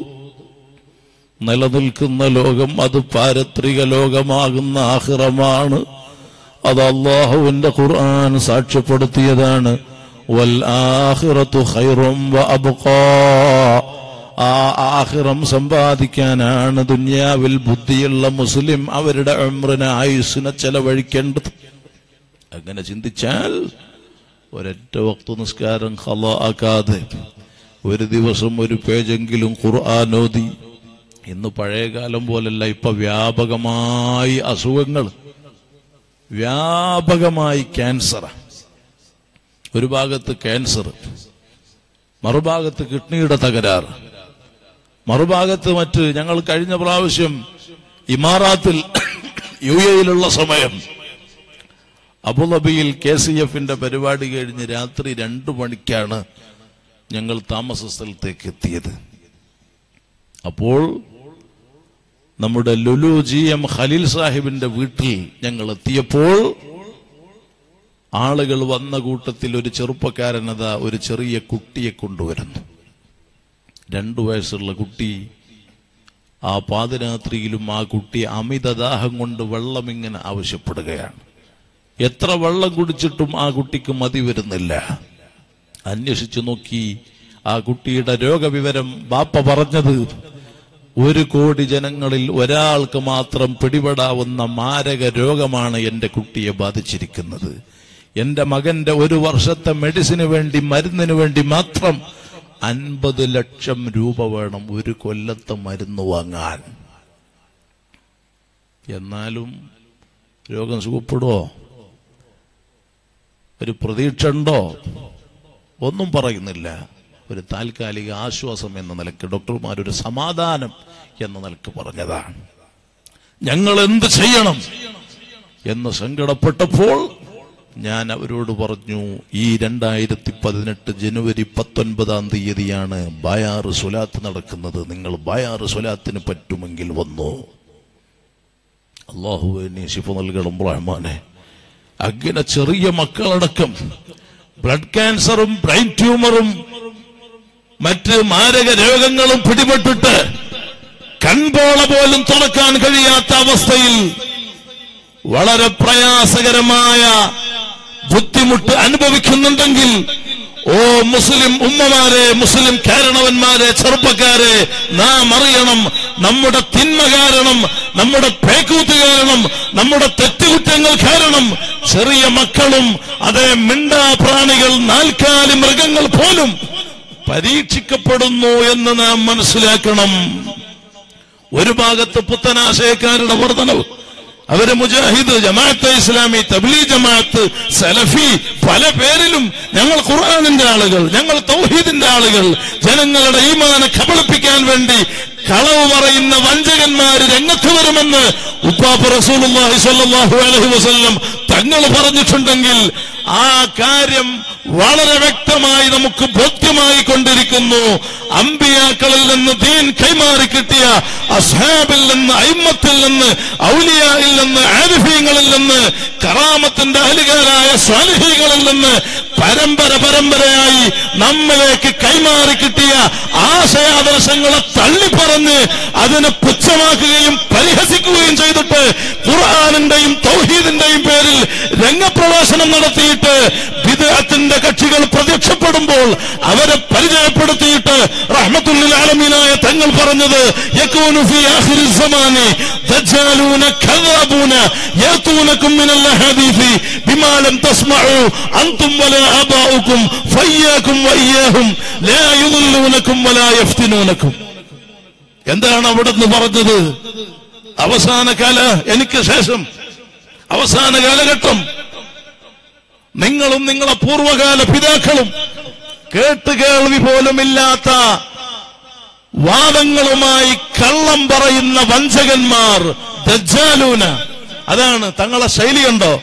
നിലനിൽക്കുന്ന ലോകം അത് പാരത്രിക ലോകമാകുന്ന ആഖിറമാണ്. അത് അല്ലാഹുവിന്റെ ഖുർആൻ സാക്ഷ്യപ്പെടുത്തിയതാണ്. വൽആഖിറതു ഖൈറും വഅബ്ഖാ, ആഖിറം സമ്പാദിക്കാനാണ് ദുനിയാവിൽ ബുദ്ധിയുള്ള മുസ്ലിം അവരുടെ ഉംറിനെ ആയുസ്സിനെ ചെലവഴിക്കേണ്ടത്. അങ്ങനെ ചിന്തിച്ചാൽ ഒരൊറ്റ വക്ത് നിസ്കാരം ഖളാ ആക്കാതെ ഒരു ദിവസം ഒരു പേജെങ്കിലും ഖുർആൻ ഓതി. ഇന്ന് പഴയകാലം പോലല്ല, ഇപ്പം വ്യാപകമായി അസുഖങ്ങൾ, വ്യാപകമായി ക്യാൻസറാണ്. ഒരു ഭാഗത്ത് ക്യാൻസർ, മറുഭാഗത്ത് കിഡ്നിയുടെ തകരാറ്, മറുഭാഗത്ത് മറ്റ്. ഞങ്ങൾ കഴിഞ്ഞ പ്രാവശ്യം ഇമാറാത്തിൽ UAE-യിലുള്ള സമയം അബുദാബിയിൽ KCF-ന്റെ പരിപാടി കഴിഞ്ഞ് രാത്രി 2 മണിക്കാണ് ഞങ്ങൾ താമസ സ്ഥലത്തേക്ക് എത്തിയത്. അപ്പോൾ നമ്മുടെ ലുലു GM ഖലീൽ സാഹിബിന്റെ വീട്ടിൽ ഞങ്ങൾ എത്തിയപ്പോൾ ആളുകൾ വന്ന കൂട്ടത്തിൽ ഒരു ചെറുപ്പക്കാരനത ഒരു ചെറിയ കുട്ടിയെ കൊണ്ടുവരുന്നു. 2 വയസ്സുള്ള കുട്ടി. ആ പാതിരാത്രിയിലും ആ കുട്ടി അമിതദാഹം കൊണ്ട് വെള്ളം ഇങ്ങനെ ആവശ്യപ്പെടുകയാണ്. എത്ര വെള്ളം കുടിച്ചിട്ടും ആ കുട്ടിക്ക് മതി വരുന്നില്ല. അന്വേഷിച്ചു നോക്കി. ആ കുട്ടിയുടെ രോഗവിവരം ബാപ്പ പറഞ്ഞത് 1 കോടി ജനങ്ങളിൽ ഒരാൾക്ക് മാത്രം പിടിപെടാവുന്ന മാരക രോഗമാണ് എൻ്റെ കുട്ടിയെ ബാധിച്ചിരിക്കുന്നത്. എൻ്റെ മകൻ്റെ 1 വർഷത്തെ മെഡിസിന് വേണ്ടി, മരുന്നിന് വേണ്ടി മാത്രം 50 ലക്ഷം രൂപ വേണം 1 കൊല്ലത്തെ മരുന്ന് വാങ്ങാൻ. എന്നാലും രോഗം സുഖപ്പെടുവോ? ഒരു പ്രതീക്ഷ ഉണ്ടോ? ഒന്നും പറയുന്നില്ല. ഒരു താൽക്കാലിക ആശ്വാസം എന്ന നിലക്ക് ഡോക്ടർമാർ ഒരു സമാധാനം എന്ന നിലക്ക് പറഞ്ഞതാണ്. ഞങ്ങൾ എന്ത് ചെയ്യണം എന്ന് സങ്കടപ്പെട്ടപ്പോൾ ഞാൻ അവരോട് പറഞ്ഞു, ഈ 2018 ജനുവരി 19 ബയാറ് സ്വലാത്ത് നടക്കുന്നത്. നിങ്ങൾ ബയാറ് സ്വലാത്തിന് പറ്റുമെങ്കിൽ വന്നു. അല്ലാഹുവേ നീ ശിഫ നൽകണം റഹ്മാനെ. അങ്ങനെ ചെറിയ മക്കളടക്കം ബ്ലഡ് ക്യാൻസറും ബ്രെയിൻ ട്യൂമറും മറ്റ് മാരക രോഗങ്ങളും പിടിപെട്ടിട്ട് കൺപോള പോലും തുറക്കാൻ കഴിയാത്ത അവസ്ഥയിൽ വളരെ പ്രയാസകരമായ ബുദ്ധിമുട്ട് അനുഭവിക്കുന്നുണ്ടെങ്കിൽ, ഓ മുസ്ലിം ഉമ്മമാരെ, മുസ്ലിം കാരണവന്മാരെ, ചെറുപ്പക്കാരെ, നാം അറിയണം നമ്മുടെ തിന്മ കാരണം, നമ്മുടെ പേക്കൂത്ത് കാരണം, നമ്മുടെ തെറ്റുകുറ്റങ്ങൾ കാരണം ചെറിയ മക്കളും അതേ മിണ്ടാ പ്രാണികൾ നാൽക്കാലി മൃഗങ്ങൾ പോലും പരീക്ഷിക്കപ്പെടുന്നു എന്ന് നാം മനസ്സിലാക്കണം. ഒരു ഭാഗത്ത് പുത്തനാശയക്കാരുടെ വർധനവ്, അവര് മുജാഹിദ്, ജമാഅത്ത് ഇസ്ലാമി, തബ്ലീഗ് ജമാഅത്ത്, സലഫി, പല പേരിലും ഞങ്ങൾ ഖുർആനിന്റെ ആളുകൾ, ഞങ്ങൾ തൗഹീദിന്റെ ആളുകൾ, ജനങ്ങളുടെ ഈമാനെ കബളിപ്പിക്കാൻ വേണ്ടി കളവ് പറയുന്ന വഞ്ചകന്മാര് രംഗത്ത് വരുമെന്ന് ഉപ്പാപ്പ റസൂലുള്ളാഹി സ്വല്ലല്ലാഹു അലൈഹി വസല്ലം തങ്ങൾ പറഞ്ഞിട്ടുണ്ടെങ്കിൽ ആ കാര്യം വളരെ വ്യക്തമായി നമുക്ക് ബോധ്യമായി കൊണ്ടിരിക്കുന്നു. അമ്പിയാക്കളിൽ നിന്ന് ദീൻ കൈമാറി കിട്ടിയ അസ്ഹാബിൽ നിന്ന്, അയിമത്തിൽ നിന്ന്, ഔലിയായിൽ നിന്ന്, ആരിഫീങ്ങളിൽ നിന്ന്, കറാമത്തിന്റെ അഹ്ലുകാരായ സ്വാലിഹീങ്ങളിൽ നിന്ന് പരമ്പരയായി നമ്മിലേക്ക് കൈമാറി കിട്ടിയ ആശയാദർശങ്ങളെ തള്ളിപ്പറഞ്ഞ് അതിനെ പുച്ഛമാക്കുകയും പരിഹസിക്കുകയും ചെയ്തിട്ട് ഖുർആനിന്റെയും തൗഹീദിന്റെയും പേരിൽ രംഗപ്രവേശനം നടത്തിയിട്ട് ബിദ്അത്തിന്റെ കക്ഷികൾ പ്രത്യക്ഷപ്പെടുമ്പോൾ അവരെ പരിചയപ്പെടുത്തിയിട്ട് റഹ്മത്തുൽ ലിൽ ആലമീനായ തങ്ങൾ പറഞ്ഞത്, യകൂനു ഫീ ആഖിരി സമാനി ദജ്ജാലൂന കദാബൂന യതൂനകും മിനൽ ഹദീസി ബിമാ ലം തസ്മഉ അൻതും വലാ ആബാഉകും ഫയ്യാകും വഇയ്യാഹും ലാ യുദുല്ലൂനകും വലാ യഫ്തിനൂനകും. എന്താണ് അവിടുന്ന് പറഞ്ഞത്? അവസാനകാല, എനിക്ക് ശേഷം അവസാന കാലഘട്ടം നിങ്ങളും നിങ്ങളെ പൂർവകാല പിതാക്കളും കേട്ട് കേൾവി പോലുമില്ലാത്ത വാദങ്ങളുമായി കള്ളം പറയുന്ന വഞ്ചകന്മാർ, ദജ്ജാലൂന. അതാണ് തങ്ങളെ ശൈലി. ഉണ്ടോ?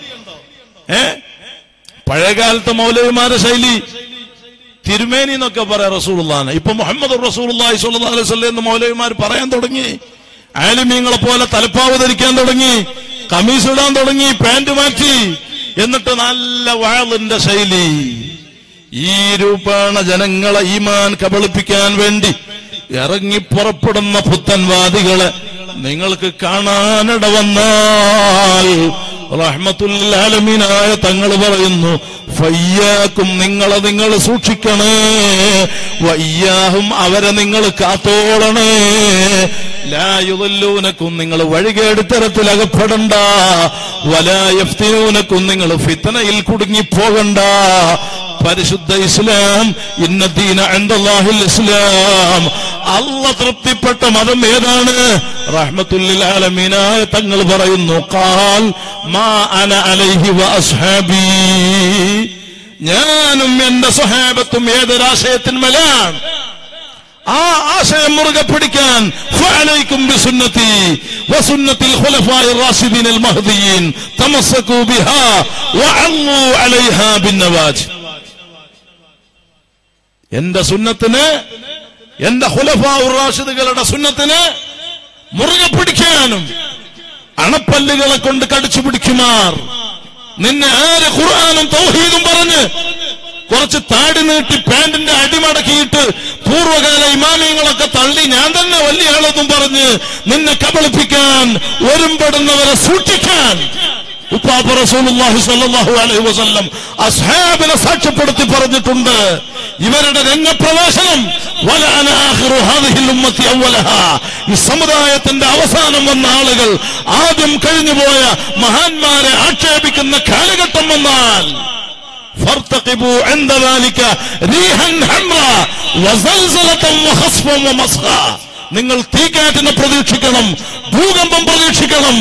പഴയകാലത്തെ മൗലവിമാരുടെ ശൈലി തിരുമേനി എന്നൊക്കെ പറയാം റസൂലുള്ളാഹിനെ. ഇപ്പൊ മുഹമ്മദ് റസൂലുള്ളാഹി സ്വല്ലല്ലാഹു അലൈഹി വസല്ലം എന്ന് മൗലവിമാർ പറയാൻ തുടങ്ങി. ആലിമീങ്ങളെ പോലെ തലപ്പാവ് ധരിക്കാൻ തുടങ്ങി. قميص ഇടാൻ തുടങ്ങി പാന്റ് മാറ്റി എന്നിട്ട് നല്ല വഅളിന്റെ ശൈലി ഈ രൂപാണ ജനങ്ങളെ ഈമാൻ കബളിപ്പിക്കാൻ വേണ്ടി ഇറങ്ങി പുറപ്പെടുന്ന പുത്തൻവാദികളെ നിങ്ങൾക്ക് കാണാനിട വന്നാൽ റഹ്മത്തുൽ ലിൽ ആലമീനായ തങ്ങൾ പറയുന്നു ഫയ്യാകും നിങ്ങളെ നിങ്ങൾ സൂക്ഷിക്കണേ വയ്യാഹും അവരെ നിങ്ങൾ കാത്തോളണേ ലാ യുദല്ലൂനകും നിങ്ങൾ വഴികേടുത്തരത്തിൽ അകപ്പെടണ്ട വലാ യഫ്തിനൂനകും നിങ്ങൾ ഫിത്നയിൽ കുടുങ്ങി പോകണ്ട പരിശുദ്ധ ഇസ്ലാം ഇന്ന ദീന ഇൻദല്ലാഹിൽ ഇസ്ലാം അല്ലാഹ് തൃപ്തിപ്പെട്ട മതം ഏതാണ് റഹ്മത്തുൽ ലിൽ ആലമീനായ തങ്ങൾ പറയുന്നു ഖാൽ മാ അന അലൈഹി വഅസ്ഹാബി ഞാനും എന്റെ സഹാബത്തും ഏതൊരാശയത്തിന്മേലാണ് ആ ആശയം മുറുകെ പിടിക്കാൻ ഫഅലൈക്കും ബിസുന്നതി വസുന്നതിൽ ഖുലഫാഇർ റാഷിദീനിൽ മഹ്ദിയീൻ തമസ്സകൂ ബിഹാ വഅമൂ അലൈഹാ ബിന്നവാജ് എന്റെ സുന്നത്തിനെ എന്റെ ഖുലഫാഉർ റാഷിദുകളുടെ സുന്നത്തിനെ മുറുകെ പിടിക്കാനും അണപ്പല്ലുകളെ കൊണ്ട് കടിച്ചു പിടിക്കുമാർ നിന്നെ ആര് ഖുർആനും തൗഹീദും പറഞ്ഞ് കുറച്ച് താടി നീട്ടി പാന്റിന്റെ അടിമടക്കിയിട്ട് പൂർവ്വകാല ഇമാമിയങ്ങളൊക്കെ തള്ളി ഞാൻ തന്നെ വലിയ ആളെന്നും പറഞ്ഞ് നിന്നെ കബളിപ്പിക്കാൻ ഒരുമ്പെടുന്നവരെ സൂക്ഷിക്കാൻ ഉപ്പാപ്പ റസൂലുള്ളാഹി സ്വല്ലല്ലാഹു അലൈഹി വസല്ലം അസ്ഹാബിനെ സാക്ഷ്യപ്പെടുത്തി പറഞ്ഞിട്ടുണ്ട് ഇവരുടെ രംഗപ്രവേശനം വലഅന ആഖിറു ഹാദിഹിൽ ഉമ്മത്തി അവലഹാ ഈ സമുദായത്തിന്റെ അവസാനം വന്ന ആളുകൾ ആദ്യം കഴിഞ്ഞുപോയ മഹാന്മാരെ ആക്ഷേപിക്കുന്ന കാലഘട്ടം വന്നാൽ ഫർതഖിബു ഇൻദ ദാലിക റീഹൻ ഹംറ വസൽസലതൻ വഖസ്ഫൻ വമസ്ഖാ നിങ്ങൾ തീക്കാറ്റിനെ പ്രതീക്ഷിക്കണം ഭൂകമ്പം പ്രതീക്ഷിക്കണം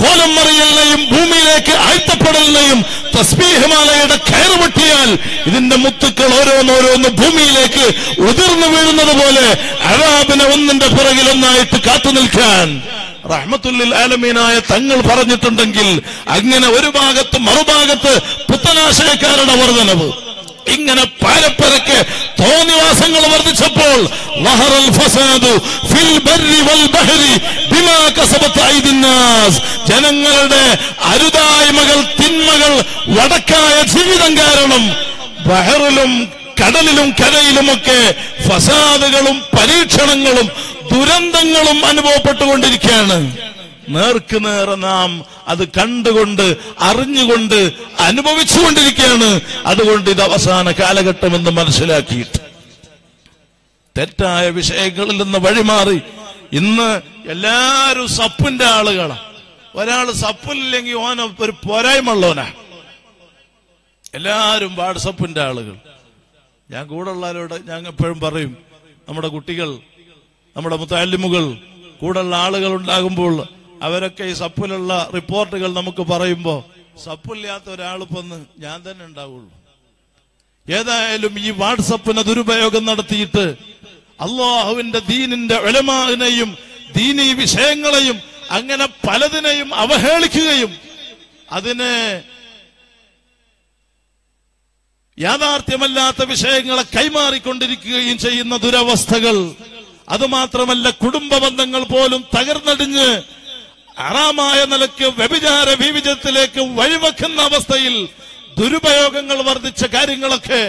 കോലം മറിയലിനെയും ഭൂമിയിലേക്ക് ആഴ്ത്തപ്പെടലിനെയും തസ്ബീഹ്മാലയുടെ കയറ് പൊട്ടിയാൽ ഇതിന്റെ മുത്തുക്കൾ ഓരോന്നോരോന്ന് ഭൂമിയിലേക്ക് ഉതിർന്നു വീഴുന്നത് പോലെ അഴാബിനെ ഒന്നിന്റെ പിറകിലൊന്നായിട്ട് കാത്തു നിൽക്കാൻ റഹ്മത്തുൽ ലിൽ ആലമീനായ തങ്ങൾ പറഞ്ഞിട്ടുണ്ടെങ്കിൽ അങ്ങനെ ഒരു ഭാഗത്ത് മറുഭാഗത്ത് പുത്തനാശയക്കാരുടെ വർധനവ് ഇങ്ങനെ പാരപ്പരക്ക് തോന്നിവാസങ്ങൾ വർദ്ധിച്ചപ്പോൾ വഹറൽ ഫസാദു ഫിൽ ബർരി വൽ ബഹരി ബിമാ കസബത് ഐദിന്നാസ് ജനങ്ങളുടെ അരുതായ്മകൾ തിന്മകൾ വടക്കായ ജീവിതം കാരണം ബഹറിലും കടലിലും കരയിലുമൊക്കെ ഫസാദുകളും പരീക്ഷണങ്ങളും ദുരന്തങ്ങളും അനുഭവപ്പെട്ടുകൊണ്ടിരിക്കുകയാണ് നേർക്കുനേറെ നാം അത് കണ്ടുകൊണ്ട് അറിഞ്ഞുകൊണ്ട് അനുഭവിച്ചുകൊണ്ടിരിക്കുകയാണ് അതുകൊണ്ട് ഇത് അവസാന കാലഘട്ടമെന്ന് മനസ്സിലാക്കിയിട്ട് തെറ്റായ വിഷയങ്ങളിൽ നിന്ന് വഴിമാറി ഇന്ന് എല്ലാവരും സപ്പിന്റെ ആളുകളാണ് ഒരാൾ സപ്പില്ലെങ്കിൽ ഓന ഒരു പോരായ്മ ഉള്ളവനാ എല്ലാവരും വാട്സപ്പിന്റെ ആളുകൾ ഞാൻ കൂടെ ഉള്ളവരോട് ഞാൻ എപ്പോഴും പറയും നമ്മുടെ കുട്ടികൾ നമ്മുടെ മുത്തല്ലിമുകൾ കൂടെയുള്ള ആളുകൾ ഉണ്ടാകുമ്പോൾ അവരൊക്കെ ഈ സപ്പിലുള്ള റിപ്പോർട്ടുകൾ നമുക്ക് പറയുമ്പോൾ സപ്പില്ലാത്ത ഒരാളിപ്പൊന്ന് ഞാൻ തന്നെ ഉണ്ടാവുള്ളൂ ഏതായാലും ഈ വാട്സപ്പിനെ ദുരുപയോഗം നടത്തിയിട്ട് അള്ളാഹുവിന്റെ ദീനിന്റെ ഉലമാഇനെയും ദീനീ വിഷയങ്ങളെയും അങ്ങനെ പലതിനെയും അവഹേളിക്കുകയും അതിനെ യാഥാർത്ഥ്യമല്ലാത്ത വിഷയങ്ങളെ കൈമാറിക്കൊണ്ടിരിക്കുകയും ചെയ്യുന്ന ദുരവസ്ഥകൾ അതുമാത്രമല്ല കുടുംബ ബന്ധങ്ങൾ പോലും തകർന്നടിഞ്ഞ് ഹറാമായ നിലയ്ക്ക് വ്യഭിചാര വിവിധത്തിലേക്ക് വഴിവെക്കുന്ന അവസ്ഥയിൽ ദുരുപയോഗങ്ങൾ വർദ്ധിച്ച കാര്യങ്ങളൊക്കെ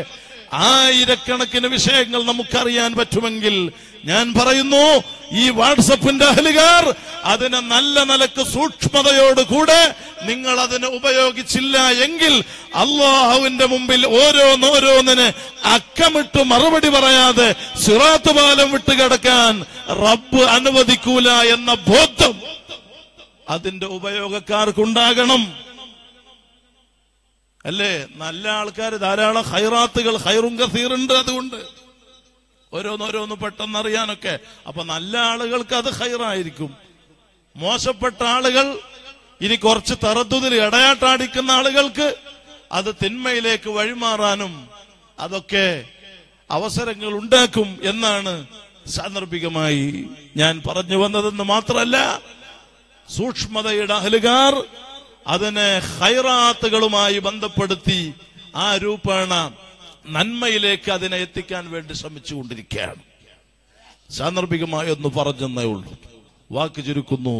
ആയിരക്കണക്കിന് വിഷയങ്ങൾ നമുക്കറിയാൻ പറ്റുമെങ്കിൽ ഞാൻ പറയുന്നു ഈ വാട്സപ്പിന്റെ അഹലുകാർ അതിനെ നല്ല നിലക്ക് സൂക്ഷ്മതയോടുകൂടെ നിങ്ങൾ അതിനെ ഉപയോഗിച്ചില്ല എങ്കിൽ അള്ളാഹുവിന്റെ മുമ്പിൽ ഓരോന്നോരോന്നിന് അക്കമിട്ട് മറുപടി പറയാതെ സിറാത്ത് പാലം വിട്ടുകിടക്കാൻ റബ്ബ് അനുവദിക്കൂല എന്ന ബോധം അതിന്റെ ഉപയോഗക്കാർക്കുണ്ടാകണം അല്ലേ നല്ല ആൾക്കാർ ധാരാളം ഹൈറാത്തുകൾ ഹൈറും കസീറുണ്ട് അതുകൊണ്ട് ഓരോന്നോരോന്ന് പെട്ടെന്ന് അറിയാനൊക്കെ അപ്പൊ നല്ല ആളുകൾക്ക് അത് ഹൈറായിരിക്കും മോശപ്പെട്ട ആളുകൾ ഇനി കുറച്ച് തറദ്ദുദിൽ ഇടയാട്ടാടിക്കുന്ന ആളുകൾക്ക് അത് തിന്മയിലേക്ക് വഴിമാറാനും അതൊക്കെ അവസരങ്ങൾ ഉണ്ടാക്കും എന്നാണ് സാന്ദർഭികമായി ഞാൻ പറഞ്ഞു വന്നതെന്ന് മാത്രമല്ല സൂക്ഷ്മതയുടെ അഹലുകാർ അതിനെ ഖൈറാത്തുകളുമായി ബന്ധപ്പെടുത്തി ആ രൂപേണ നന്മയിലേക്ക് അതിനെ എത്തിക്കാൻ വേണ്ടി ശ്രമിച്ചുകൊണ്ടിരിക്കുകയാണ് സാന്ദർഭികമായി ഒന്ന് പറഞ്ഞെന്നേ ഉള്ളൂ വാക്ക് ചുരുക്കുന്നു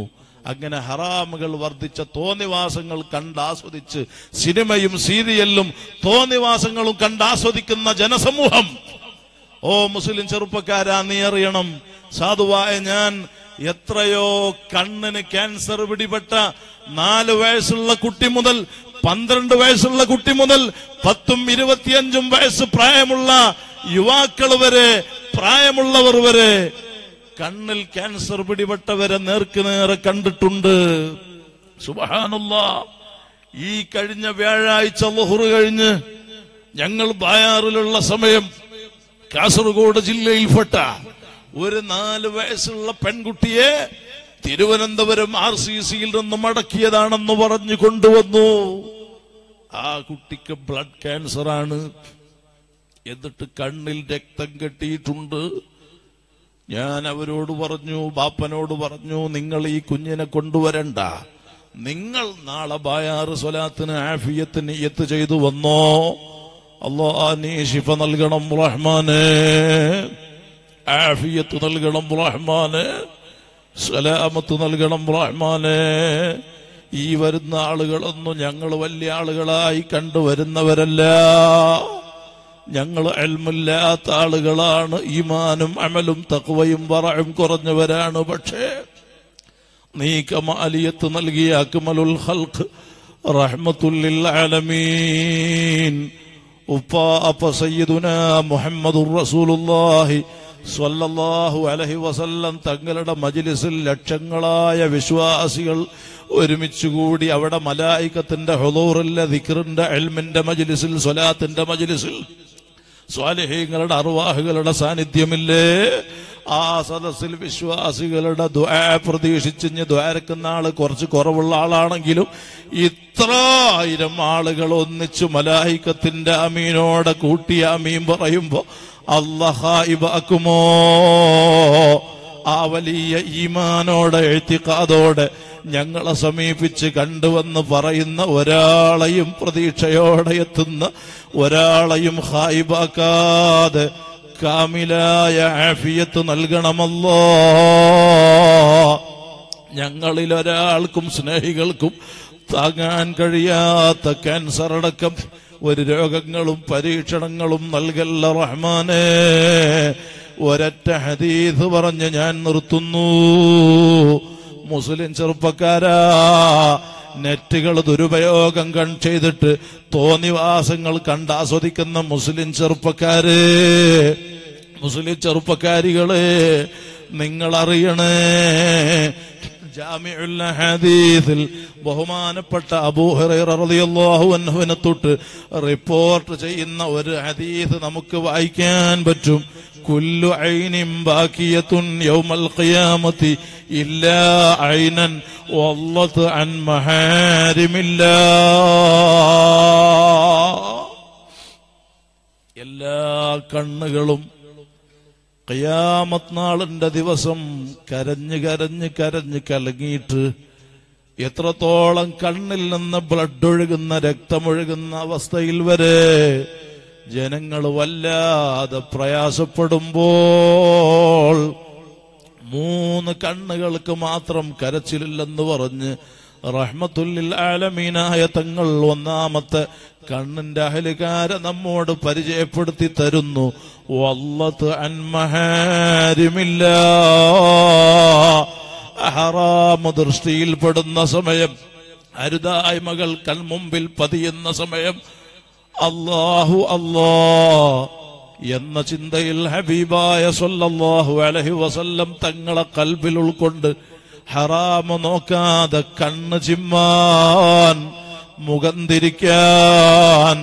അങ്ങനെ ഹറാമുകൾ വർദ്ധിച്ച തോന്നിവാസങ്ങൾ കണ്ടാസ്വദിച്ച് സിനിമയും സീരിയലും തോന്നിവാസങ്ങളും കണ്ടാസ്വദിക്കുന്ന ജനസമൂഹം. ഓ മുസ്ലിം ചെറുപ്പക്കാരാ, നീ അറിയണം, സാധുവായ ഞാൻ എത്രയോ കണ്ണിന് ക്യാൻസർ പിടിപെട്ട 4 വയസ്സുള്ള കുട്ടി മുതൽ 12 വയസ്സുള്ള കുട്ടി മുതൽ 10 ഉം 25 വയസ്സ് പ്രായമുള്ള യുവാക്കൾ വരെ, പ്രായമുള്ളവർ വരെ കണ്ണിൽ ക്യാൻസർ പിടിപെട്ടവരെ നേർക്ക് നേരെ കണ്ടിട്ടുണ്ട്. സുബ്ഹാനല്ലാഹ്. ഈ കഴിഞ്ഞ വ്യാഴാഴ്ച ളുഹ്ർ കഴിഞ്ഞ് ഞങ്ങൾ ബായാറിലുള്ള സമയം കാസർഗോഡ് ജില്ലയിൽപ്പെട്ട ഒരു 4 വയസ്സുള്ള പെൺകുട്ടിയെ തിരുവനന്തപുരം RCCയിൽ നിന്ന് മടക്കിയതാണെന്ന് പറഞ്ഞു കൊണ്ടുവന്നു. ആ കുട്ടിക്ക് ബ്ലഡ് ക്യാൻസറാണ്. എന്നിട്ട് കണ്ണിൽ രക്തം കെട്ടിയിട്ടുണ്ട്. ഞാൻ അവരോട് പറഞ്ഞു, ബാപ്പനോട് പറഞ്ഞു, നിങ്ങൾ ഈ കുഞ്ഞിനെ കൊണ്ടുവരണ്ട, നിങ്ങൾ നാളെ ബായാറ് സ്വലാത്തിന് ആഫിയത്ത് നിയ്യത്ത് ചെയ്തു വന്നോ, അല്ലാഹ് നീ ശിഫ നൽകണം റഹ്മാനെ, ആഫിയത്ത് നൽകണം റഹ്മാനെ, സലാമത്ത് നൽകണം റഹ്മാനെ. ഈ വരുന്ന ആളുകളൊന്നും ഞങ്ങൾ വലിയ ആളുകളായി കണ്ടുവരുന്നവരല്ല, ഞങ്ങൾ അൽമില്ലാത്ത ആളുകളാണ്, ഈമാനും അമലും തഖ്വയും വറഉം കുറഞ്ഞവരാണ്. പക്ഷേ നീ കമാലിയത്ത് നൽകിയ അക്മലുൽ ഖൽഖ് റഹ്മത്തുൽ ലിൽ ആലമീൻ ഉപ്പാ അപ്പ സയ്യിദുനാ മുഹമ്മദുർ റസൂലുള്ളാഹി സ്വല്ലല്ലാഹു അലൈഹി വസല്ലം തങ്ങളുടെ മജ്ലിസിൽ ലക്ഷങ്ങളായ വിശ്വാസികൾ ഒരുമിച്ചുകൂടി അവിടെ മലായികത്തിന്റെ ഹുളൂറിലെ ദിക്റിന്റെ ഇൽമിന്റെ മജ്ലിസിൽ സ്വലാത്തിന്റെ മജ്ലിസിൽ സ്വാലിഹീങ്ങളുടെ അർവാഹുകളുടെ സാന്നിധ്യമില്ലേ? ആ സദസ്സിൽ വിശ്വാസികളുടെ ദുആ പ്രതീക്ഷിച്ച് ദുആരക്കുന്ന ആള് കുറച്ച് കുറവുള്ള ആളാണെങ്കിലും ഇത്രായിരം ആളുകൾ ഒന്നിച്ചു മലായികത്തിന്റെ അമീനോടെ കൂട്ടി അമീൻ പറയുമ്പോ അല്ലാഹുമോ ആ വലിയ ഈമാനോടെ എഴുത്തിക്കാതോടെ ഞങ്ങളെ സമീപിച്ച് കണ്ടുവെന്ന് പറയുന്ന ഒരാളെയും പ്രതീക്ഷയോടെ എത്തുന്ന ഒരാളെയും ഹായിബാക്കാതെ കാമിലായ ആഫിയത്ത് നൽകണമല്ലോ. ഞങ്ങളിലൊരാൾക്കും സ്നേഹികൾക്കും താങ്ങാൻ കഴിയാത്ത ക്യാൻസർ അടക്കം ഒരു രോഗങ്ങളും പരീക്ഷണങ്ങളും നൽകല്ല റഹ്മാനെ. ഒരൊറ്റ ഹദീസ് പറഞ്ഞ് ഞാൻ നിർത്തുന്നു. മുസ്ലിം ചെറുപ്പക്കാരാ, നെറ്റുകൾ ദുരുപയോഗം ചെയ്തിട്ട് തോന്നിവാസങ്ങൾ കണ്ടാസ്വദിക്കുന്ന മുസ്ലിം ചെറുപ്പക്കാര്, മുസ്ലിം ചെറുപ്പക്കാരികളെ നിങ്ങളറിയണേ, ജാമിഉൽ ഹദീസിൽ ബഹുമാനപ്പെട്ട അബൂ ഹുറൈറ റളിയല്ലാഹു അൻഹുവിനെ തൊട്ട് റിപ്പോർട്ട് ചെയ്യുന്ന ഒരു ഹദീസ് നമുക്ക് വായിക്കാൻ പറ്റും. കുല്ലു ഐനിൻ ബാക്കിയത്തുൻ യൗമൽ ഖിയാമത്തി ഇല്ലാ ഐനൻ വല്ലത് അൻ മഹാരിമില്ലാ. എല്ലാ കണ്ണുകളും ഖിയാമത്ത് നാളിന്റെ ദിവസം കരഞ്ഞ് കരഞ്ഞ് കരഞ്ഞ് കലങ്ങിയിട്ട് എത്രത്തോളം കണ്ണിൽ നിന്ന് ബ്ലഡ് ഒഴുകുന്ന, രക്തമൊഴുകുന്ന അവസ്ഥയിൽ വരെ ജനങ്ങൾ വല്ലാതെ പ്രയാസപ്പെടുമ്പോൾ 3 കണ്ണുകൾക്ക് മാത്രം കരച്ചിലില്ലെന്ന് പറഞ്ഞ് റഹ്മത്തുൽ ലിൽ ആലമീനായ തങ്ങൾ 1ാമത്തെ കണ്ണിന്റെ അഹലുകാരെ നമ്മോട് പരിചയപ്പെടുത്തി തരുന്നു. വല്ലത് അൻ മഹാരിമില്ലാ. ഹറാം ദൃഷ്ടിയിൽപ്പെടുന്ന സമയം, അരുതായ്മകൾ കൺമുമ്പിൽ പതിയുന്ന സമയം, അല്ലാഹു അല്ലാ എന്ന ചിന്തയിൽ ഹബീബായ സല്ലല്ലാഹു അലൈഹി വസല്ലം തങ്ങളെ കൽബിൽ ഉൾക്കൊണ്ട് ഹറാമ നോക്കാതെ കണ്ണ് ചിമ്മാൻ, മുഖം തിരിക്കാൻ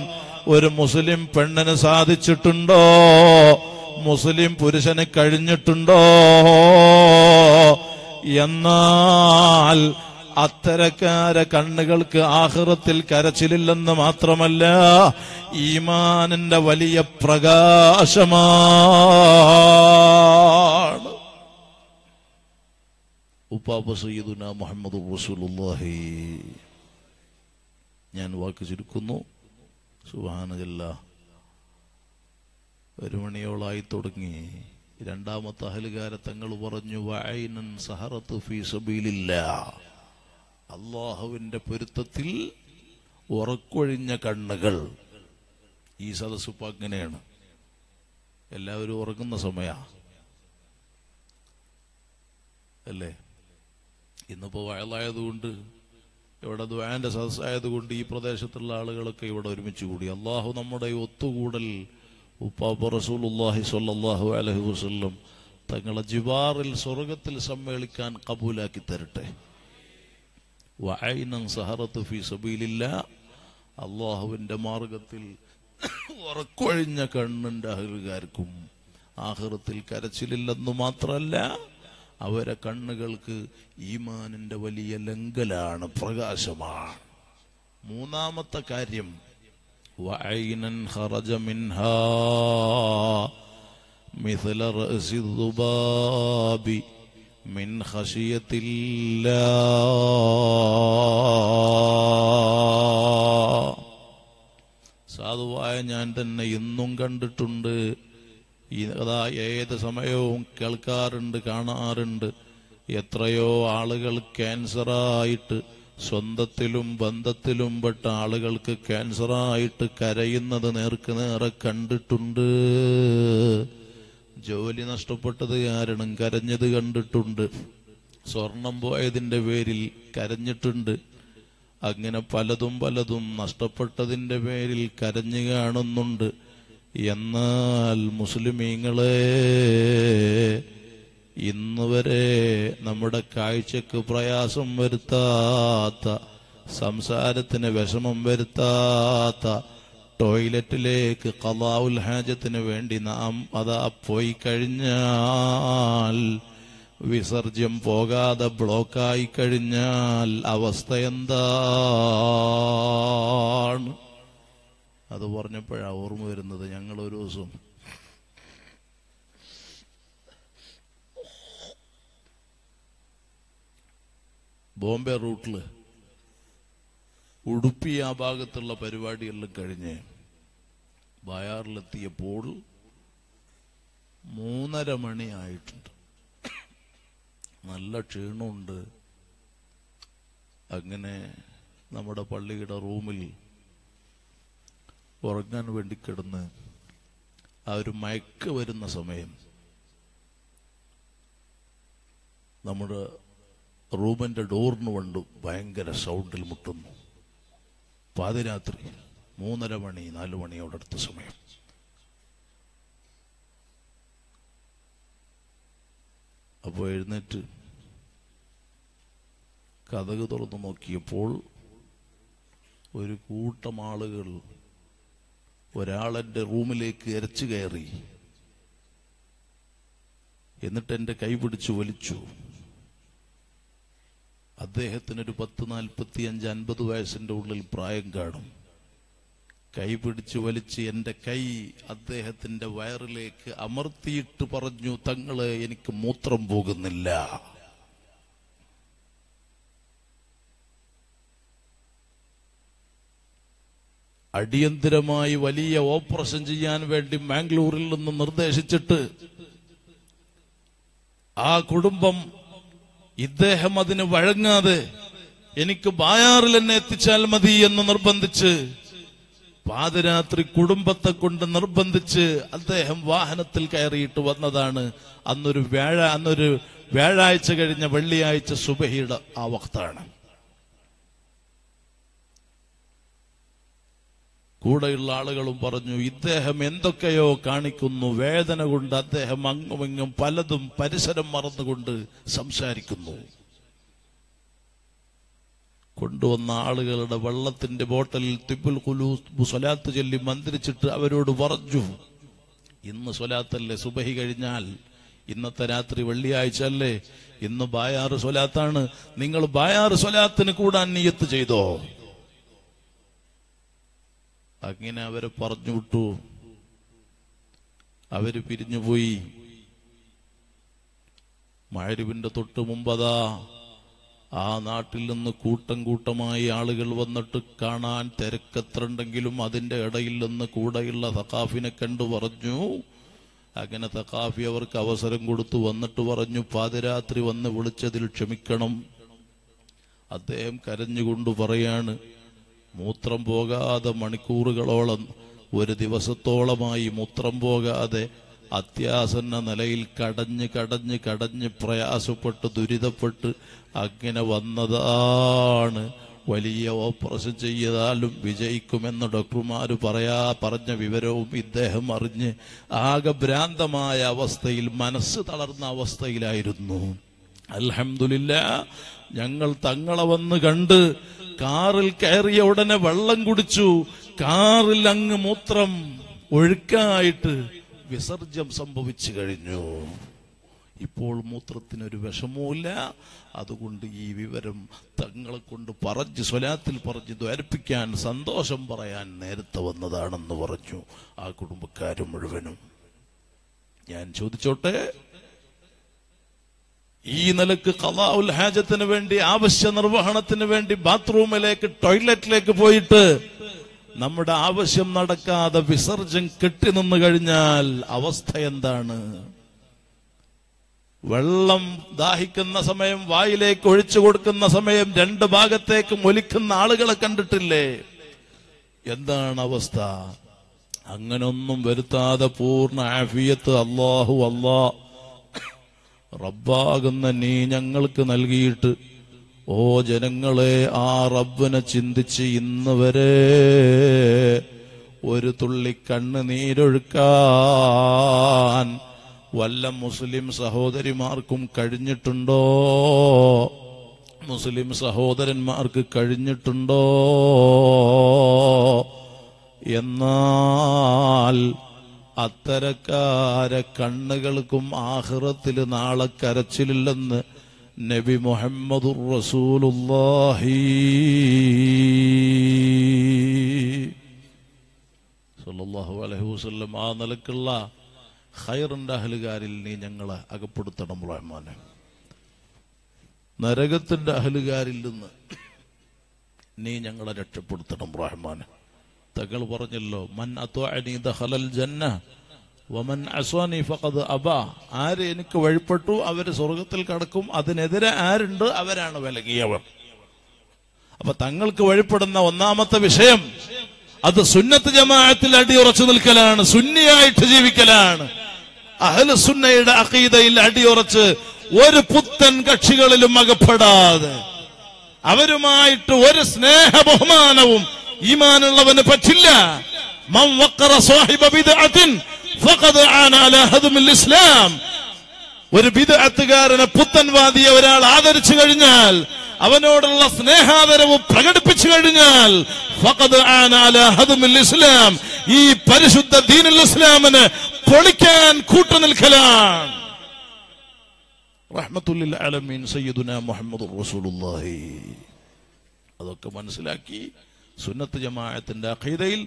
ഒരു മുസ്ലിം പെണ്ണിന് സാധിച്ചിട്ടുണ്ടോ? മുസ്ലിം പുരുഷന് കഴിഞ്ഞിട്ടുണ്ടോ? എന്നാൽ അത്തരക്കാരെ കണ്ണുകൾക്ക് ആഖിറത്തിൽ കരച്ചിലില്ലെന്ന് മാത്രമല്ല, ഈമാനിന്റെ വലിയ പ്രകാശമാണ്. ഉപ്പാപ്പ സയ്യിദുനാ മുഹമ്മദുർ റസൂലുള്ളാഹി. ഞാൻ വാക്ക് ചുരുക്കുന്നു. സുബ്ഹാനല്ലാഹ്. 1 മണിയോളായി തുടങ്ങി. 2ാമത്തെ അഹലുകാരെ തങ്ങൾ പറഞ്ഞു, വഅൈനൻ സഹറത്തു ഫീ സബീലില്ലാഹ്. അല്ലാഹുവിന്റെ പൊരുത്തത്തിൽ ഉറക്കൊഴിഞ്ഞ കണ്ണുകൾ. ഈ സദസ്സ് ഇപ്പം അങ്ങനെയാണ്, എല്ലാവരും ഉറങ്ങുന്ന സമയമാണ് അല്ലേ. ഇന്നിപ്പോൾ വയലായതുകൊണ്ട് ഇവിടെ ദുആന്റെ സദസ്സായതുകൊണ്ട് ഈ പ്രദേശത്തുള്ള ആളുകളൊക്കെ ഇവിടെ ഒരുമിച്ച് കൂടി. അള്ളാഹു നമ്മുടെ ഒത്തുകൂടൽ ഉപ്പാപ്പ റസൂലുള്ളാഹി സ്വല്ലല്ലാഹു അലൈഹി വസല്ലം തങ്ങളെ ജിബാറിൽ സ്വർഗത്തിൽ സമ്മേളിക്കാൻ കബൂലാക്കി തരട്ടെ. വഅയ്നൻ സഹറത്തു ഫീ സബീലില്ലാഹ്, അള്ളാഹുവിൻ്റെ മാർഗത്തിൽ ഉറക്കൊഴിഞ്ഞ കണ്ണുണ്ട് അഹലുകാർക്കും. ആഖിറത്തിൽ കരച്ചിലില്ലെന്നു മാത്രമല്ല, അവരെ കണ്ണുകൾക്ക് ഈമാനിൻ്റെ വലിയ ലംഘലാണ്, പ്രകാശമാണ്. മൂന്നാമത്തെ കാര്യം, വഅയ്നൻ ഖറജ മിൻഹാ മിസ്ല റഅസി ദുബാബി മിൻ ഖശിയത്തില്ലാഹ്. സാധുവായ ഞാൻ തന്നെ ഇന്നും കണ്ടിട്ടുണ്ട്, അതാ ഏത് സമയവും കേൾക്കാറുണ്ട്, കാണാറുണ്ട് എത്രയോ ആളുകൾ ക്യാൻസറായിട്ട്, സ്വന്തത്തിലും ബന്ധത്തിലും പെട്ട ആളുകൾക്ക് ക്യാൻസറായിട്ട് കരയുന്നത് നേർക്ക് നേരെ കണ്ടിട്ടുണ്ട്. ജോലി നഷ്ടപ്പെട്ടത് കാരണം കരഞ്ഞത് കണ്ടിട്ടുണ്ട്, സ്വർണം പോയതിൻ്റെ പേരിൽ കരഞ്ഞിട്ടുണ്ട്, അങ്ങനെ പലതും പലതും നഷ്ടപ്പെട്ടതിൻ്റെ പേരിൽ കരഞ്ഞു കാണുന്നുണ്ട്. എന്നാൽ മുസ്ലിമീങ്ങളെ, ഇന്നുവരെ നമ്മുടെ കാഴ്ചക്ക് പ്രയാസം വരുത്താത്ത, സംസാരത്തിന് വിഷമം വരുത്താത്ത, ടോയ്ലറ്റിലേക്ക് ഖളാഉൽ ഹാജത്തിന് വേണ്ടി നാം അതാ പോയി കഴിഞ്ഞാൽ, വിസർജ്യം പോകാതെ ബ്ലോക്കായി കഴിഞ്ഞാൽ അവസ്ഥ എന്താണ്? അത് പറഞ്ഞപ്പോഴാണ് ഓർമ്മ വരുന്നത്, ഞങ്ങൾ ഒരു ദിവസം ബോംബെ റൂട്ടിൽ ഉടുപ്പി ആ ഭാഗത്തുള്ള പരിപാടിയെല്ലാം കഴിഞ്ഞ് ബയാറിലെത്തിയപ്പോൾ 3:30 മണിയായിട്ടുണ്ട്. നല്ല ക്ഷീണമുണ്ട്. അങ്ങനെ നമ്മുടെ പള്ളിയുടെ റൂമിൽ ഉറങ്ങാൻ വേണ്ടി കിടന്ന് ആ ഒരു മയക്ക് വരുന്ന സമയം നമ്മുടെ റൂമിൻ്റെ ഡോറിന് കൊണ്ട് ഭയങ്കര സൗണ്ടിൽ മുട്ടുന്നു. പാതിരാത്രി 3:30 മണി 4 മണിയോടടുത്ത സമയം. അപ്പോൾ എഴുന്നേറ്റ് കതക് തുറന്നു നോക്കിയപ്പോൾ ഒരു കൂട്ടം ആളുകൾ, ഒരാളെൻ്റെ റൂമിലേക്ക് ഇരച്ചു കയറി, എന്നിട്ട് എൻ്റെ കൈ പിടിച്ചു വലിച്ചു. അദ്ദേഹത്തിനൊരു 40, 45, 50 വയസ്സിൻ്റെ ഉള്ളിൽ പ്രായം കാണും. കൈ പിടിച്ചു വലിച്ച് എൻ്റെ കൈ അദ്ദേഹത്തിൻ്റെ വയറിലേക്ക് അമർത്തിയിട്ട് പറഞ്ഞു, തങ്ങളെ എനിക്ക് മൂത്രം പോകുന്നില്ല. അടിയന്തിരമായി വലിയ ഓപ്പറേഷൻ ചെയ്യാൻ വേണ്ടി മാംഗ്ലൂരിൽ നിന്ന് നിർദ്ദേശിച്ചിട്ട് ആ കുടുംബം, ഇദ്ദേഹം അതിന് വഴങ്ങാതെ എനിക്ക് ബയാറിൽ എന്നെ എത്തിച്ചാൽ മതി എന്ന് നിർബന്ധിച്ച്, പാതിരാത്രി കുടുംബത്തെ കൊണ്ട് നിർബന്ധിച്ച് അദ്ദേഹം വാഹനത്തിൽ കയറിയിട്ട് വന്നതാണ്. അന്നൊരു വ്യാഴാഴ്ച കഴിഞ്ഞ വെള്ളിയാഴ്ച സുബഹിയുടെ ആ വഖത്താണ്. കൂടെയുള്ള ആളുകളും പറഞ്ഞു, ഇദ്ദേഹം എന്തൊക്കെയോ കാണിക്കുന്നു, വേദന കൊണ്ട് അദ്ദേഹം അങ്ങുമിങ്ങും പലതും പരിസരം മറന്നുകൊണ്ട് സംസാരിക്കുന്നു. കൊണ്ടുവന്ന ആളുകളുടെ വെള്ളത്തിന്റെ ബോട്ടലിൽ തിബുൽ ഖുലൂസ് സ്വലാത്ത് ചൊല്ലി മന്ത്രിച്ചിട്ട് അവരോട് പറഞ്ഞു, ഇന്ന് സ്വലാത്തല്ലേ, സുബഹി കഴിഞ്ഞാൽ ഇന്നത്തെ രാത്രി വെള്ളിയാഴ്ച അല്ലേ, ഇന്ന് ബയാറ് സ്വലാത്താണ്, നിങ്ങൾ ബയാറ് സ്വലാത്തിന് കൂടാൻ നിയ്യത്ത് ചെയ്തോ. അങ്ങനെ അവരെ പറഞ്ഞു വിട്ടു. അവര് പിരിഞ്ഞുപോയി. മഗ്‌രിബിന്റെ തൊട്ട് മുമ്പതാ ആ നാട്ടിൽ നിന്ന് കൂട്ടം കൂട്ടമായി ആളുകൾ വന്നിട്ട് കാണാൻ. തിരക്കെത്രണ്ടെങ്കിലും അതിൻ്റെ ഇടയിൽ നിന്ന് കൂടെയുള്ള സഖാഫിനെ കണ്ടു പറഞ്ഞു. അങ്ങനെ സഖാഫി അവർക്ക് അവസരം കൊടുത്തു. വന്നിട്ട് പറഞ്ഞു, പാതിരാത്രി വന്ന് വിളിച്ചതിൽ ക്ഷമിക്കണം, അദ്ദേഹം കരഞ്ഞുകൊണ്ട് പറയാണ്, മൂത്രം പോകാതെ മണിക്കൂറുകളോളം, ഒരു ദിവസത്തോളമായി മൂത്രം പോകാതെ അത്യാസന്ന നിലയിൽ കടഞ്ഞ് കടഞ്ഞ് കടഞ്ഞ് പ്രയാസപ്പെട്ട് ദുരിതപ്പെട്ട് അങ്ങനെ വന്നതാണ്. വലിയ ഓപ്പറേഷൻ ചെയ്താലും വിജയിക്കുമെന്ന് ഡോക്ടർമാർ പറഞ്ഞ വിവരവും ഇദ്ദേഹം അറിഞ്ഞ് ആകെ ഭ്രാന്തമായ അവസ്ഥയിൽ, മനസ്സ് തളർന്ന അവസ്ഥയിലായിരുന്നു. അൽഹംദുലില്ലാഹ്, ഞങ്ങൾ തങ്ങളെ വന്ന് കണ്ട് കാറിൽ കയറിയ ഉടനെ വെള്ളം കുടിച്ചു. കാറിൽ അങ്ങ് മൂത്രം ഒഴുക്കായിട്ട് വിസർജ്യം സംഭവിച്ചു കഴിഞ്ഞു. ഇപ്പോൾ മൂത്രത്തിനൊരു വിഷമവുമില്ല. അതുകൊണ്ട് ഈ വിവരം തങ്ങളെ കൊണ്ട് പറഞ്ഞ് സ്വലാത്തിൽ പറഞ്ഞ് ദ്വാരിപ്പിക്കാൻ, സന്തോഷം പറയാൻ നേരത്തെ വന്നതാണെന്ന് പറഞ്ഞു ആ കുടുംബക്കാർ മുഴുവനും. ഞാൻ ചോദിച്ചോട്ടെ, ഈ നിലക്ക് ഖളാഉൽ ഹാജത്തിന് വേണ്ടി, ആവശ്യ നിർവഹണത്തിന് വേണ്ടി ബാത്റൂമിലേക്ക് ടോയ്ലറ്റിലേക്ക് പോയിട്ട് നമ്മുടെ ആവശ്യം നടക്കാതെ വിസർജ്യം കെട്ടി നിന്ന് കഴിഞ്ഞാൽ അവസ്ഥ എന്താണ്? വെള്ളം ദാഹിക്കുന്ന സമയം വായിലേക്ക് ഒഴിച്ചു കൊടുക്കുന്ന സമയം രണ്ട് ഭാഗത്തേക്കും ഒലിക്കുന്ന ആളുകളെ കണ്ടിട്ടില്ലേ? എന്താണ് അവസ്ഥ? അങ്ങനൊന്നും വരുത്താതെ പൂർണ്ണ ആഫിയത്ത് അല്ലാഹു അല്ലാ റബ്ബാകുന്ന നീ ഞങ്ങൾക്ക് നൽകിയിട്ട്, ഓ ജനങ്ങളെ, ആ റബ്ബിനെ ചിന്തിച്ച് ഇന്ന് വരെ ഒരു തുള്ളി കണ്ണ് നീരൊഴുക്കാൻ വല്ല മുസ്ലിം സഹോദരിമാർക്കും കഴിഞ്ഞിട്ടുണ്ടോ? മുസ്ലിം സഹോദരന്മാർക്ക് കഴിഞ്ഞിട്ടുണ്ടോ? എന്നാൽ അത്തരക്കാരെ കണ്ണുകൾക്കും ആഖിറത്തിൽ നാളെ കരച്ചിലില്ലെന്ന് നബി മുഹമ്മദുർ റസൂലുള്ളാഹി സല്ലല്ലാഹു അലൈഹി വസല്ലം. ആ നിലക്കുള്ള ഖൈറിന്റെ അഹലുകാരിൽ നീ ഞങ്ങളെ അകപ്പെടുത്തണം റഹ്മാനെ. നരകത്തിന്റെ അഹലുകാരിൽ നിന്ന് നീ ഞങ്ങളെ രക്ഷപ്പെടുത്തണം റഹ്മാനെ. തങ്ങൾ പറഞ്ഞല്ലോ, മൻ അത്വഅനി ദഖലൽ ജന്ന വമൻ അസ്വാനി ഫഖദ് അബാ. ആര് എനിക്ക് വഴിപ്പെട്ടു അവര് സ്വർഗത്തിൽ കടക്കും, അതിനെതിരെ ആരുണ്ട് അവരാണ് വിലകിയവർ. അപ്പൊ തങ്ങൾക്ക് വഴിപ്പെടുന്ന ഒന്നാമത്തെ വിഷയം അത് സുന്നത്ത് ജമാഅത്തിൽ അടിയുറച്ചു നിൽക്കലാണ്, സുന്നിയായിട്ട് ജീവിക്കലാണ്. അഹ്ലു സുന്നയുടെ അഖീദയിൽ അടിയുറച്ച് ഒരു പുത്തൻ കക്ഷികളിലും അകപ്പെടാതെ അവരുമായിട്ട് ഒരു സ്നേഹ ബഹുമാനവും ഈമാനുള്ളവന് പറ്റില്ല. മൻ വഖറ സാഹിബ ബിദ്അത്തിൻ ഫഖദ് ആന അലാ ഹദ്മിൽ ഇസ്ലാം. ഒരു ബിദ്അത്തുകാരനെ, പുത്തൻവാദിയെ ഒരാൾ ആദരിച്ചു കഴിഞ്ഞാൽ, അവനോടുള്ള സ്നേഹാദരവ് പ്രകടിപ്പിച്ചു കഴിഞ്ഞാൽ ഫഖദ് ആന അലാ ഹദ്മിൽ ഇസ്ലാം, ഈ പരിശുദ്ധ ദീനുൽ ഇസ്ലാമിനെ പൊളിക്കാൻ കൂട്ടുനിൽക്കലാണ്. റഹ്മത്തുൽ ലിൽ ആലമീൻ സയ്യിദുനാ മുഹമ്മദുർ റസൂലുള്ളാഹി. അതൊക്കെ മനസ്സിലാക്കി സുന്നത്ത് ജമാഅത്തിന്റെ അഖീദയിൽ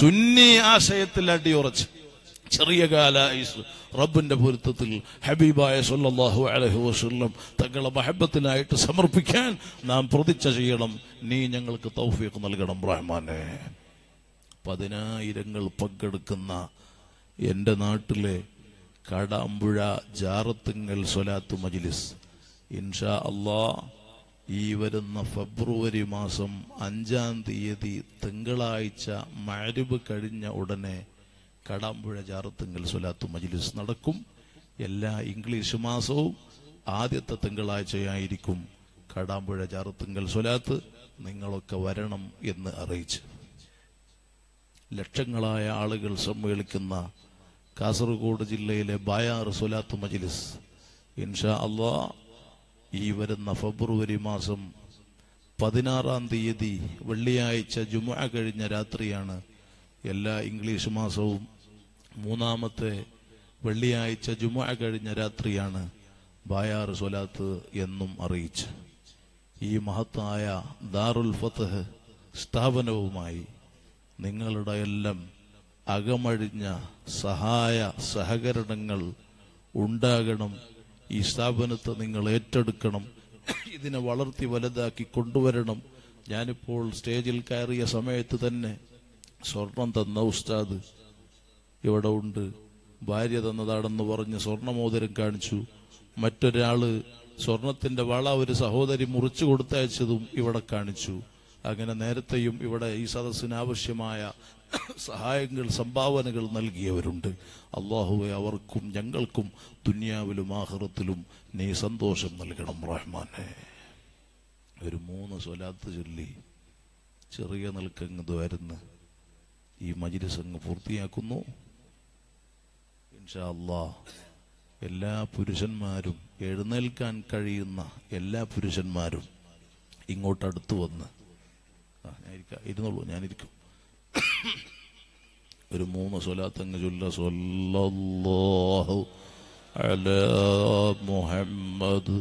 സുന്നി ആശയത്തിൽ അടിയുറച്ച് ചെറിയ കാല റബ്ബിന്റെ പൊരുത്തത്തിൽ ഹബീബായ സല്ലല്ലാഹു അലൈഹി വസല്ലം തങ്ങളെ മഹബത്തിനായിട്ട് സമർപ്പിക്കാൻ നാം പ്രതിജ്ഞ ചെയ്യണം. നീ ഞങ്ങൾക്ക് തൗഫീഖ് നൽകണം റഹ്മാനെ. 10,000ങ്ങൾ പങ്കെടുക്കുന്ന എൻ്റെ നാട്ടിലെ കാടാമ്പുഴ ജാറത്തുങ്ങൽ സ്വലാത്തു മജ്ലിസ് ഇൻഷാ അല്ലാഹ് ഈ വരുന്ന ഫെബ്രുവരി മാസം 5-ാം തീയതി തിങ്കളാഴ്ച മഅ്രിബ് കഴിഞ്ഞ ഉടനെ കാടാമ്പുഴ ജാറത്തുങ്കൽ സ്വലാത്തു മജ്ലിസ് നടക്കും. എല്ലാ ഇംഗ്ലീഷ് മാസവും ആദ്യത്തെ തിങ്കളാഴ്ചയായിരിക്കും കാടാമ്പുഴ ജാറത്തുങ്കൽ സ്വലാത്ത്. നിങ്ങളൊക്കെ വരണം എന്ന് അറിയിച്ച് ലക്ഷങ്ങളായ ആളുകൾ സമ്മേളിക്കുന്ന കാസർഗോഡ് ജില്ലയിലെ ബായാർ സ്വലാത്തു മജ്ലിസ് ഇൻഷാ അല്ലാഹ് ഈ വരുന്ന ഫെബ്രുവരി മാസം 16-ാം തീയതി വെള്ളിയാഴ്ച ജുമുഅ കഴിഞ്ഞ രാത്രിയാണ്. എല്ലാ ഇംഗ്ലീഷ് മാസവും 3-ാമത്തെ വെള്ളിയാഴ്ച ജുമുഅ കഴിഞ്ഞ രാത്രിയാണ് ബായാർ സ്വലാത്ത് എന്നും അറിയിച്ച് ഈ മഹത്തായ ദാറുൽ ഫത്ഹ് സ്ഥാപനവുമായി നിങ്ങളുടെ എല്ലാം അകമഴിഞ്ഞ സഹായ സഹകരണങ്ങൾ ഉണ്ടാകണം. ഈ സ്ഥാപനത്തെ നിങ്ങൾ ഏറ്റെടുക്കണം, ഇതിനെ വളർത്തി വലുതാക്കി കൊണ്ടുവരണം. ഞാനിപ്പോൾ സ്റ്റേജിൽ കയറിയ സമയത്ത് തന്നെ സ്വർണം തന്ന ഉസ്താദ് ഇവിടെ ഉണ്ട്. ഭാര്യ തന്നതാണെന്ന് പറഞ്ഞ് സ്വർണ്ണമോതിരം കാണിച്ചു. മറ്റൊരാള് സ്വർണത്തിന്റെ വള ഒരു സഹോദരി മുറിച്ചു കൊടുത്തയച്ചതും ഇവിടെ കാണിച്ചു. അങ്ങനെ നേരത്തെയും ഇവിടെ ഈ സദസ്സിന് ആവശ്യമായ സഹായങ്ങൾ സംഭാവനകൾ നൽകിയവരുണ്ട്. അല്ലാഹുവേ, അവർക്കും ഞങ്ങൾക്കും ദുനിയാവിലും ആഖിറത്തിലും നീ സന്തോഷം നൽകണം റഹ്മാനെ. ഒരു 3 സ്വലാത്ത് ചൊല്ലി ചെറിയ നിൽക്കങ്ങ് ദ്വാരുന്ന് ഈ മജ്‌ലിസ് അങ്ങ് പൂർത്തിയാക്കുന്നു. ഇൻഷാ അല്ലാഹ് എല്ലാ പുരുഷന്മാരും, എഴുന്നേൽക്കാൻ കഴിയുന്ന എല്ലാ പുരുഷന്മാരും ഇങ്ങോട്ട് അടുത്ത് വന്ന് ഇരുന്നുള്ളൂ, ഞാനിരിക്കും. ഒരു 3 സ്വലാത്ത് അങ്ങ് ചൊല്ല. സ്വല്ലല്ലാഹു അലാ മുഹമ്മദ്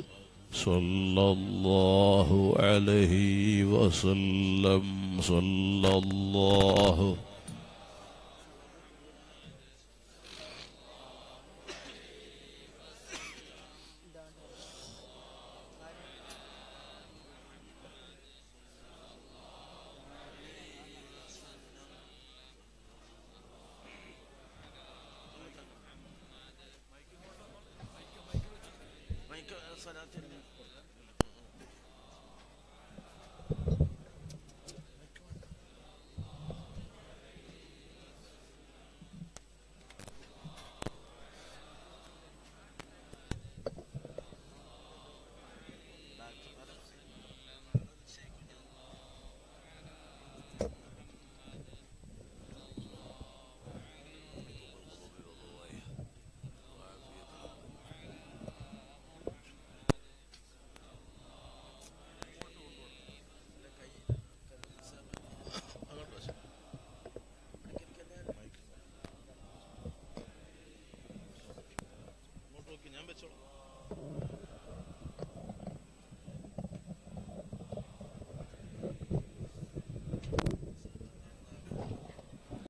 സ്വല്ലല്ലാഹു അലൈഹി വസല്ലം സ്വല്ലല്ലാഹു